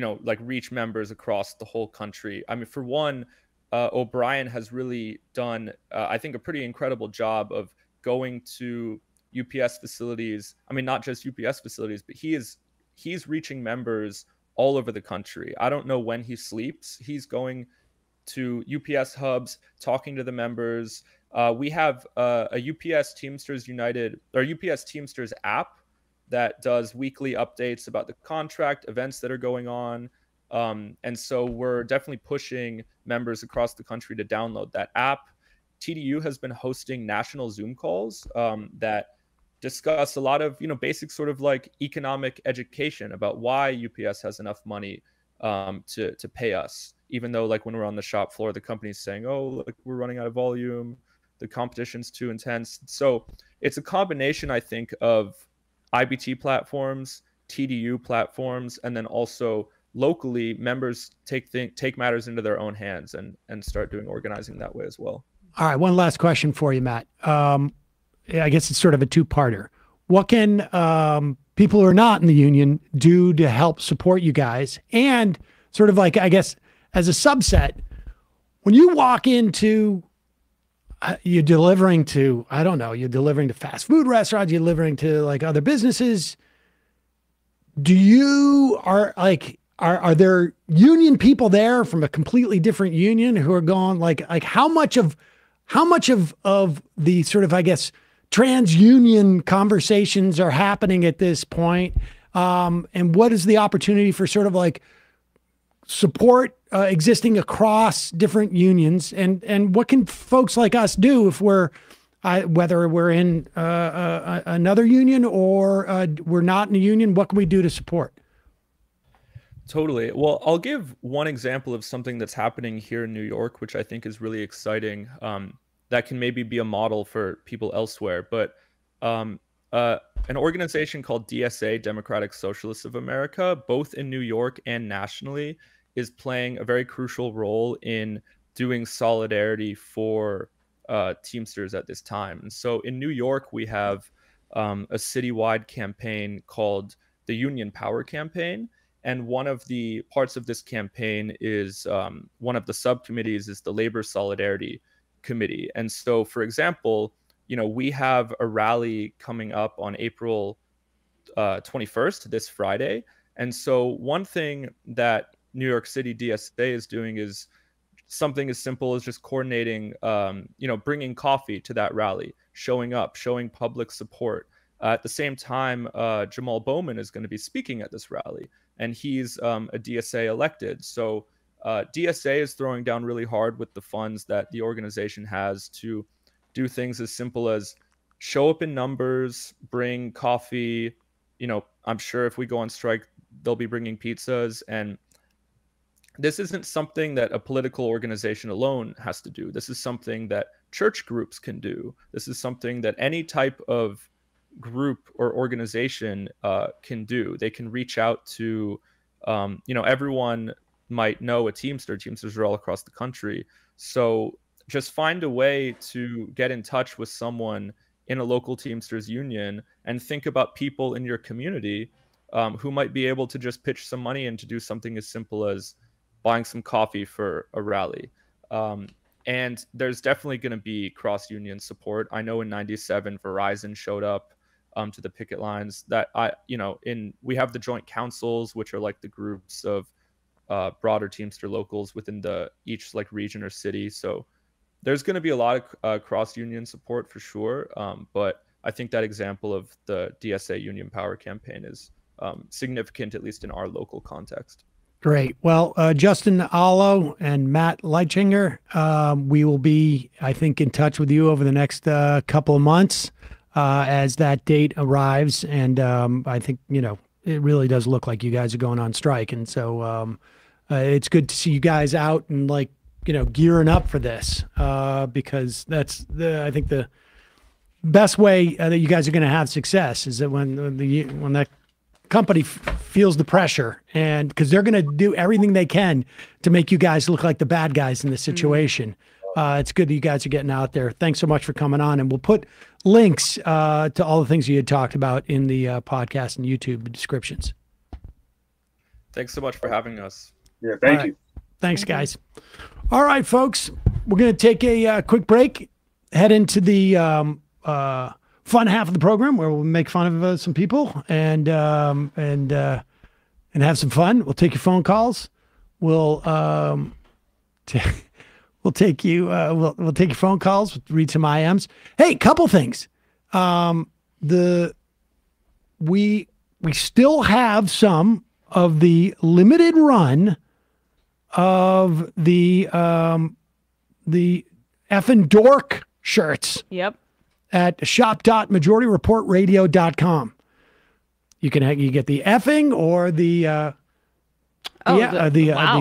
know, like reach members across the whole country. I mean, for one, O'Brien has really done, I think, a pretty incredible job of going to UPS facilities. I mean, not just UPS facilities, but he's reaching members all over the country. I don't know when he sleeps. He's going to UPS hubs, talking to the members. We have a UPS Teamsters United, or UPS Teamsters app, that does weekly updates about the contract, events that are going on. And so we're definitely pushing members across the country to download that app. TDU has been hosting national Zoom calls that discuss a lot of, you know, basic sort of like economic education about why UPS has enough money to pay us, even though like when we're on the shop floor, the company's saying, oh, look, we're running out of volume, the competition's too intense. So it's a combination, I think, of IBT platforms, TDU platforms, and then also locally, members take matters into their own hands and start doing organizing that way as well. All right, one last question for you, Matt. I guess it's sort of a two-parter. What can people who are not in the union do to help support you guys? And sort of like, I guess, as a subset, when you walk into, you're delivering to, I don't know, you're delivering to fast food restaurants, you're delivering to like other businesses. Do you, are there union people there from a completely different union who are going like how much of the sort of, I guess, trans union conversations are happening at this point? And what is the opportunity for sort of like support existing across different unions? And what can folks like us do if we're, whether we're in another union or we're not in a union, what can we do to support? Totally. Well, I'll give one example of something that's happening here in New York, which I think is really exciting. That can maybe be a model for people elsewhere, but an organization called DSA, Democratic Socialists of America, both in New York and nationally, is playing a very crucial role in doing solidarity for Teamsters at this time. And so in New York, we have a citywide campaign called the Union Power Campaign. And one of the parts of this campaign is, one of the subcommittees is the Labor Solidarity Committee. And so, for example, you know, we have a rally coming up on April 21st, this Friday. And so one thing that New York City DSA is doing is something as simple as just coordinating, you know, bringing coffee to that rally, showing up, showing public support. At the same time, Jamal Bowman is going to be speaking at this rally, and he's a DSA elected. So DSA is throwing down really hard with the funds that the organization has to do things as simple as show up in numbers, bring coffee. You know, I'm sure if we go on strike, they'll be bringing pizzas. And this isn't something that a political organization alone has to do. This is something that church groups can do. This is something that any type of group or organization can do. They can reach out to, you know, everyone might know a Teamster. Teamsters are all across the country. So just find a way to get in touch with someone in a local Teamsters union and think about people in your community who might be able to just pitch some money and to do something as simple as buying some coffee for a rally. And there's definitely going to be cross-union support. I know in '97, Verizon showed up to the picket lines. That we have the joint councils, which are like the groups of broader Teamster locals within each like region or city. So there's going to be a lot of cross-union support for sure. But I think that example of the DSA Union Power Campaign is significant, at least in our local context. Great. Well, Justin Alo and Matt Leichenger, we will be, I think, in touch with you over the next couple of months as that date arrives. And I think, you know, it really does look like you guys are going on strike. And so it's good to see you guys out and like, you know, gearing up for this because that's I think the best way that you guys are going to have success is that when that company feels the pressure, and because they're going to do everything they can to make you guys look like the bad guys in this situation. It's good that you guys are getting out there. Thanks so much for coming on, and we'll put links to all the things you had talked about in the podcast and YouTube descriptions. Thanks so much for having us. Yeah, thank you. Thanks, guys. All right, folks, we're going to take a quick break, head into the fun half of the program where we'll make fun of some people and have some fun. We'll take your phone calls. We'll take your phone calls, read some IMs. Hey, couple things. We still have some of the limited run of the effing dork shirts. Yep. At shop.majorityreportradio.com. You get the effing or the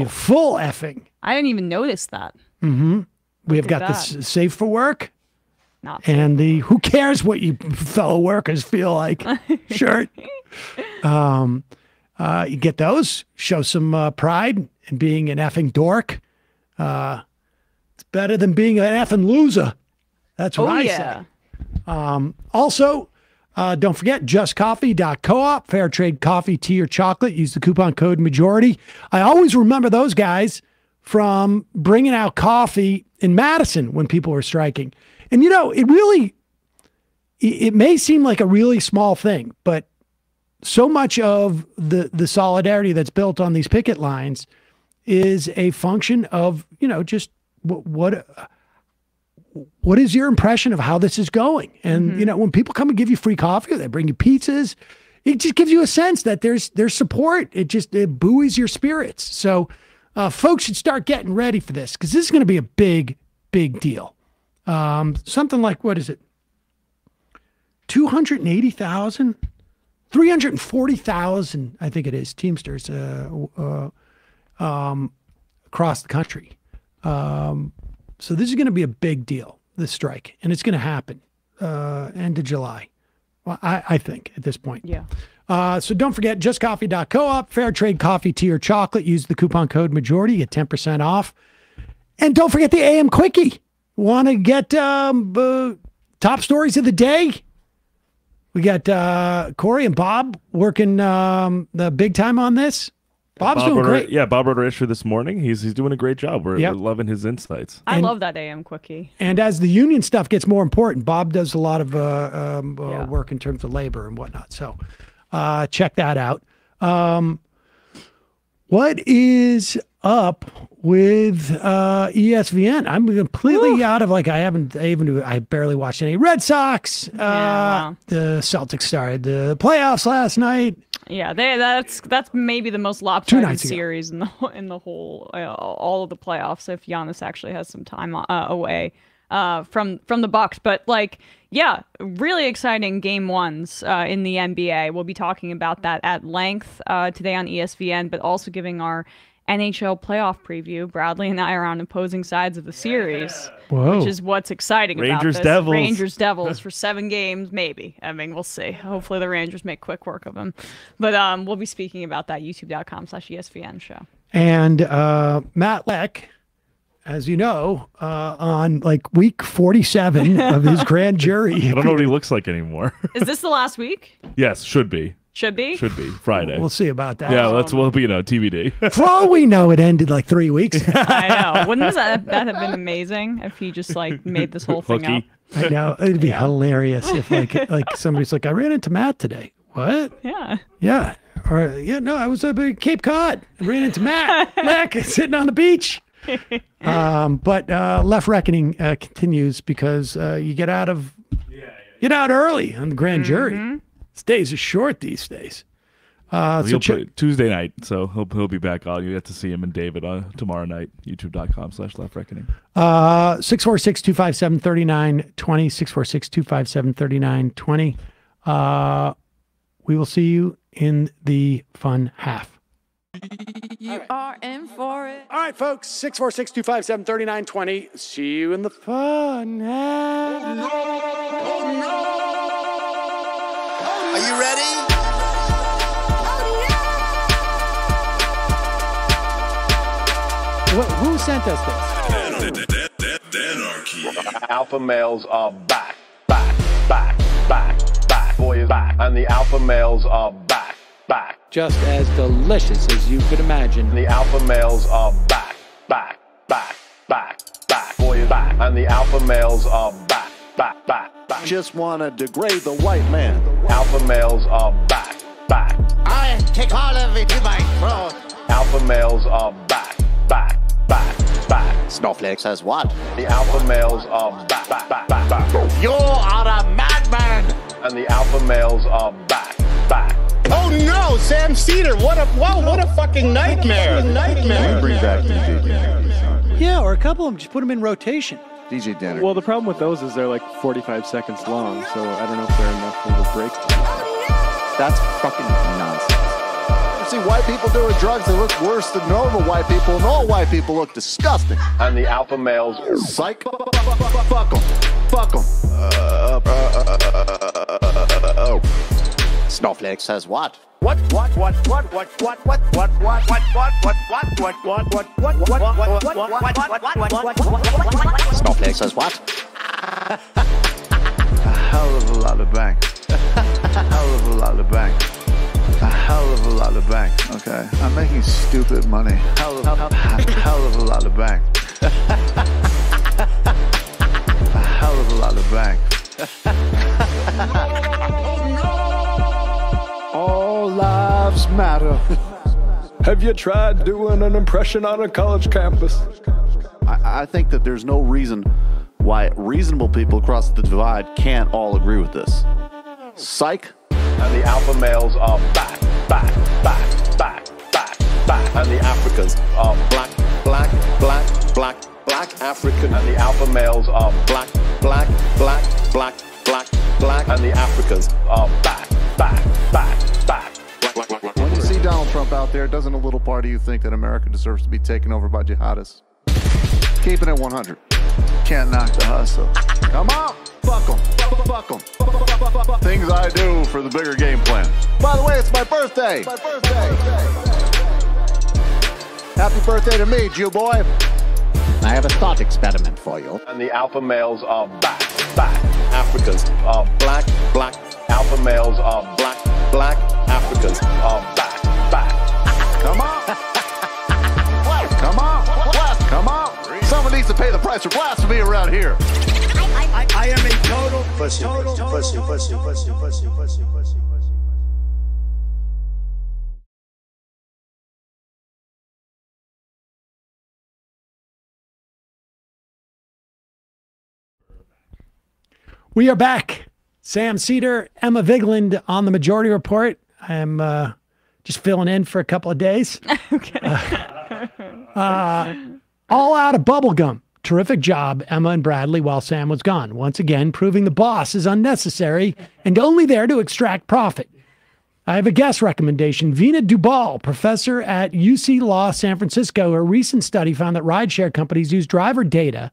full effing. I didn't even notice that. Mm-hmm. We have got the safe for work, the who cares what you fellow workers feel like shirt. You get those, show some pride in being an effing dork. It's better than being an effing loser. That's what I say. Also, don't forget justcoffee.coop, fair trade coffee, tea, or chocolate. Use the coupon code majority. I always remember those guys from bringing out coffee in Madison when people were striking. And, you know, it really, it may seem like a really small thing, but so much of the solidarity that's built on these picket lines is a function of, you know, just what is your impression of how this is going? And, you know, when people come and give you free coffee, they bring you pizzas, it just gives you a sense that there's support. It just, it buoys your spirits. So folks should start getting ready for this, because this is going to be a big, big deal. Something like, what is it? 280,000? 340,000, I think it is, Teamsters across the country. So this is going to be a big deal, this strike, and it's going to happen end of July, well, I think, at this point. Yeah. So don't forget, justcoffee.coop, fair trade coffee, tea, or chocolate. Use the coupon code majority, get 10% off. And don't forget the AM Quickie. Want to get top stories of the day? We got Corey and Bob working the big time on this. Bob doing great. Yeah, Bob wrote our issue this morning. He's doing a great job. We're loving his insights. I love that AM Quickie. And as the union stuff gets more important, Bob does a lot of work in terms of labor and whatnot. So check that out. What is up with ESPN? I'm completely out of, like, I barely watched any Red Sox. The Celtics started the playoffs last night. Yeah, that's maybe the most lopsided series in the whole all of the playoffs, if Giannis actually has some time away from the Bucks. But, like, yeah, really exciting Game 1s in the NBA. We'll be talking about that at length today on ESPN, but also giving our NHL playoff preview. Bradley and I are on opposing sides of the series, which is what's exciting about this. Rangers Devils for 7 games, maybe. I mean, we'll see. Hopefully the Rangers make quick work of them. But we'll be speaking about that, youtube.com/ESPN show. And Matt Leichenger, as you know, on like week 47 of his grand jury. I don't know what he looks like anymore. Is this the last week? Yes, should be. Should be? Should be. Friday. We'll see about that. Yeah, we'll be, you know, TBD. For all we know, it ended like 3 weeks. I know. Wouldn't that have been amazing if he just, like, made this whole thing up? I know. It'd be hilarious if, like somebody's like, I ran into Matt today. What? Yeah. Yeah. Or, yeah, no, I was up in Cape Cod. I ran into Matt. Matt sitting on the beach. But Left Reckoning continues, because you get out of, get out early on the grand jury. Days are short these days. So Tuesday night, so he'll be back on. You get to see him and David tomorrow night. youtube.com/leftreckoning. 646-257-3920. 646-257-3920. We will see you in the fun half. You are in for it. All right, folks. 646-257-3920. See you in the fun half. Oh, no. Oh, no. Are you ready? Oh, yeah! Who sent us this? Alpha males are back, back, back, back, back, boys back, and the alpha males are back, back. Just as delicious as you could imagine. The alpha males are back, back, back, back, back, boys back, and the alpha males are back, back, back. Back. Just want to degrade the white man. Alpha males are back, back. I take all of it to my throat. Alpha males are back, back, back, back. Snowflake says what? The alpha males are back, back, back, back. You are a madman. And the alpha males are back, back. Oh no, Sam Seder! What a fucking nightmare! What a nightmare! Bring back DJ. Yeah, or a couple of them, just put them in rotation. DJ Denner. Well, the problem with those is they're like 45 seconds long, so I don't know if they're enough for the break time. That's fucking nonsense. You see, white people doing drugs that look worse than normal white people, and all white people look disgusting. And the alpha males, psych. Fuck them. Fuck them. Snowflake says what? What? Snowflake says what? A hell of a lot of bang. A hell of a lot of bang. A hell of a lot of bang. Okay, I'm making stupid money. Hell of a lot of bang. A hell of a lot of bang. All lives matter. Have you tried doing an impression on a college campus? I think that there's no reason why reasonable people across the divide can't all agree with this. Psych. And the alpha males are back, back, back, back, back, back. And the Africans are black, black, black, black, black, African. And the alpha males are black, black, black, black, black, black. And the Africans are back, back, back, back. When you see Donald Trump out there, doesn't a little part of you think that America deserves to be taken over by jihadists? Keeping it 100. Can't knock the hustle. Come on. Fuck 'em. Fuck 'em. Things I do for the bigger game plan. By the way, it's my birthday. My birthday. Happy birthday to me, Jew boy. I have a thought experiment for you. And the alpha males are back, back. Africans are black, black. Alpha males are black, black. Africans are back, back. Come on. Come on. Come on. Someone needs to pay the price for blasphemy around here. I am in total pussy, pussy, pussy, pussy, pussy, pussy, pussy. We are back. Sam Seder, Emma Vigeland on the Majority Report. I'm just filling in for a couple of days. Okay. All out of bubblegum. Terrific job, Emma and Bradley, while Sam was gone. Once again, proving the boss is unnecessary and only there to extract profit. I have a guest recommendation. Veena Dubal, professor at UC Law San Francisco, a recent study found that rideshare companies use driver data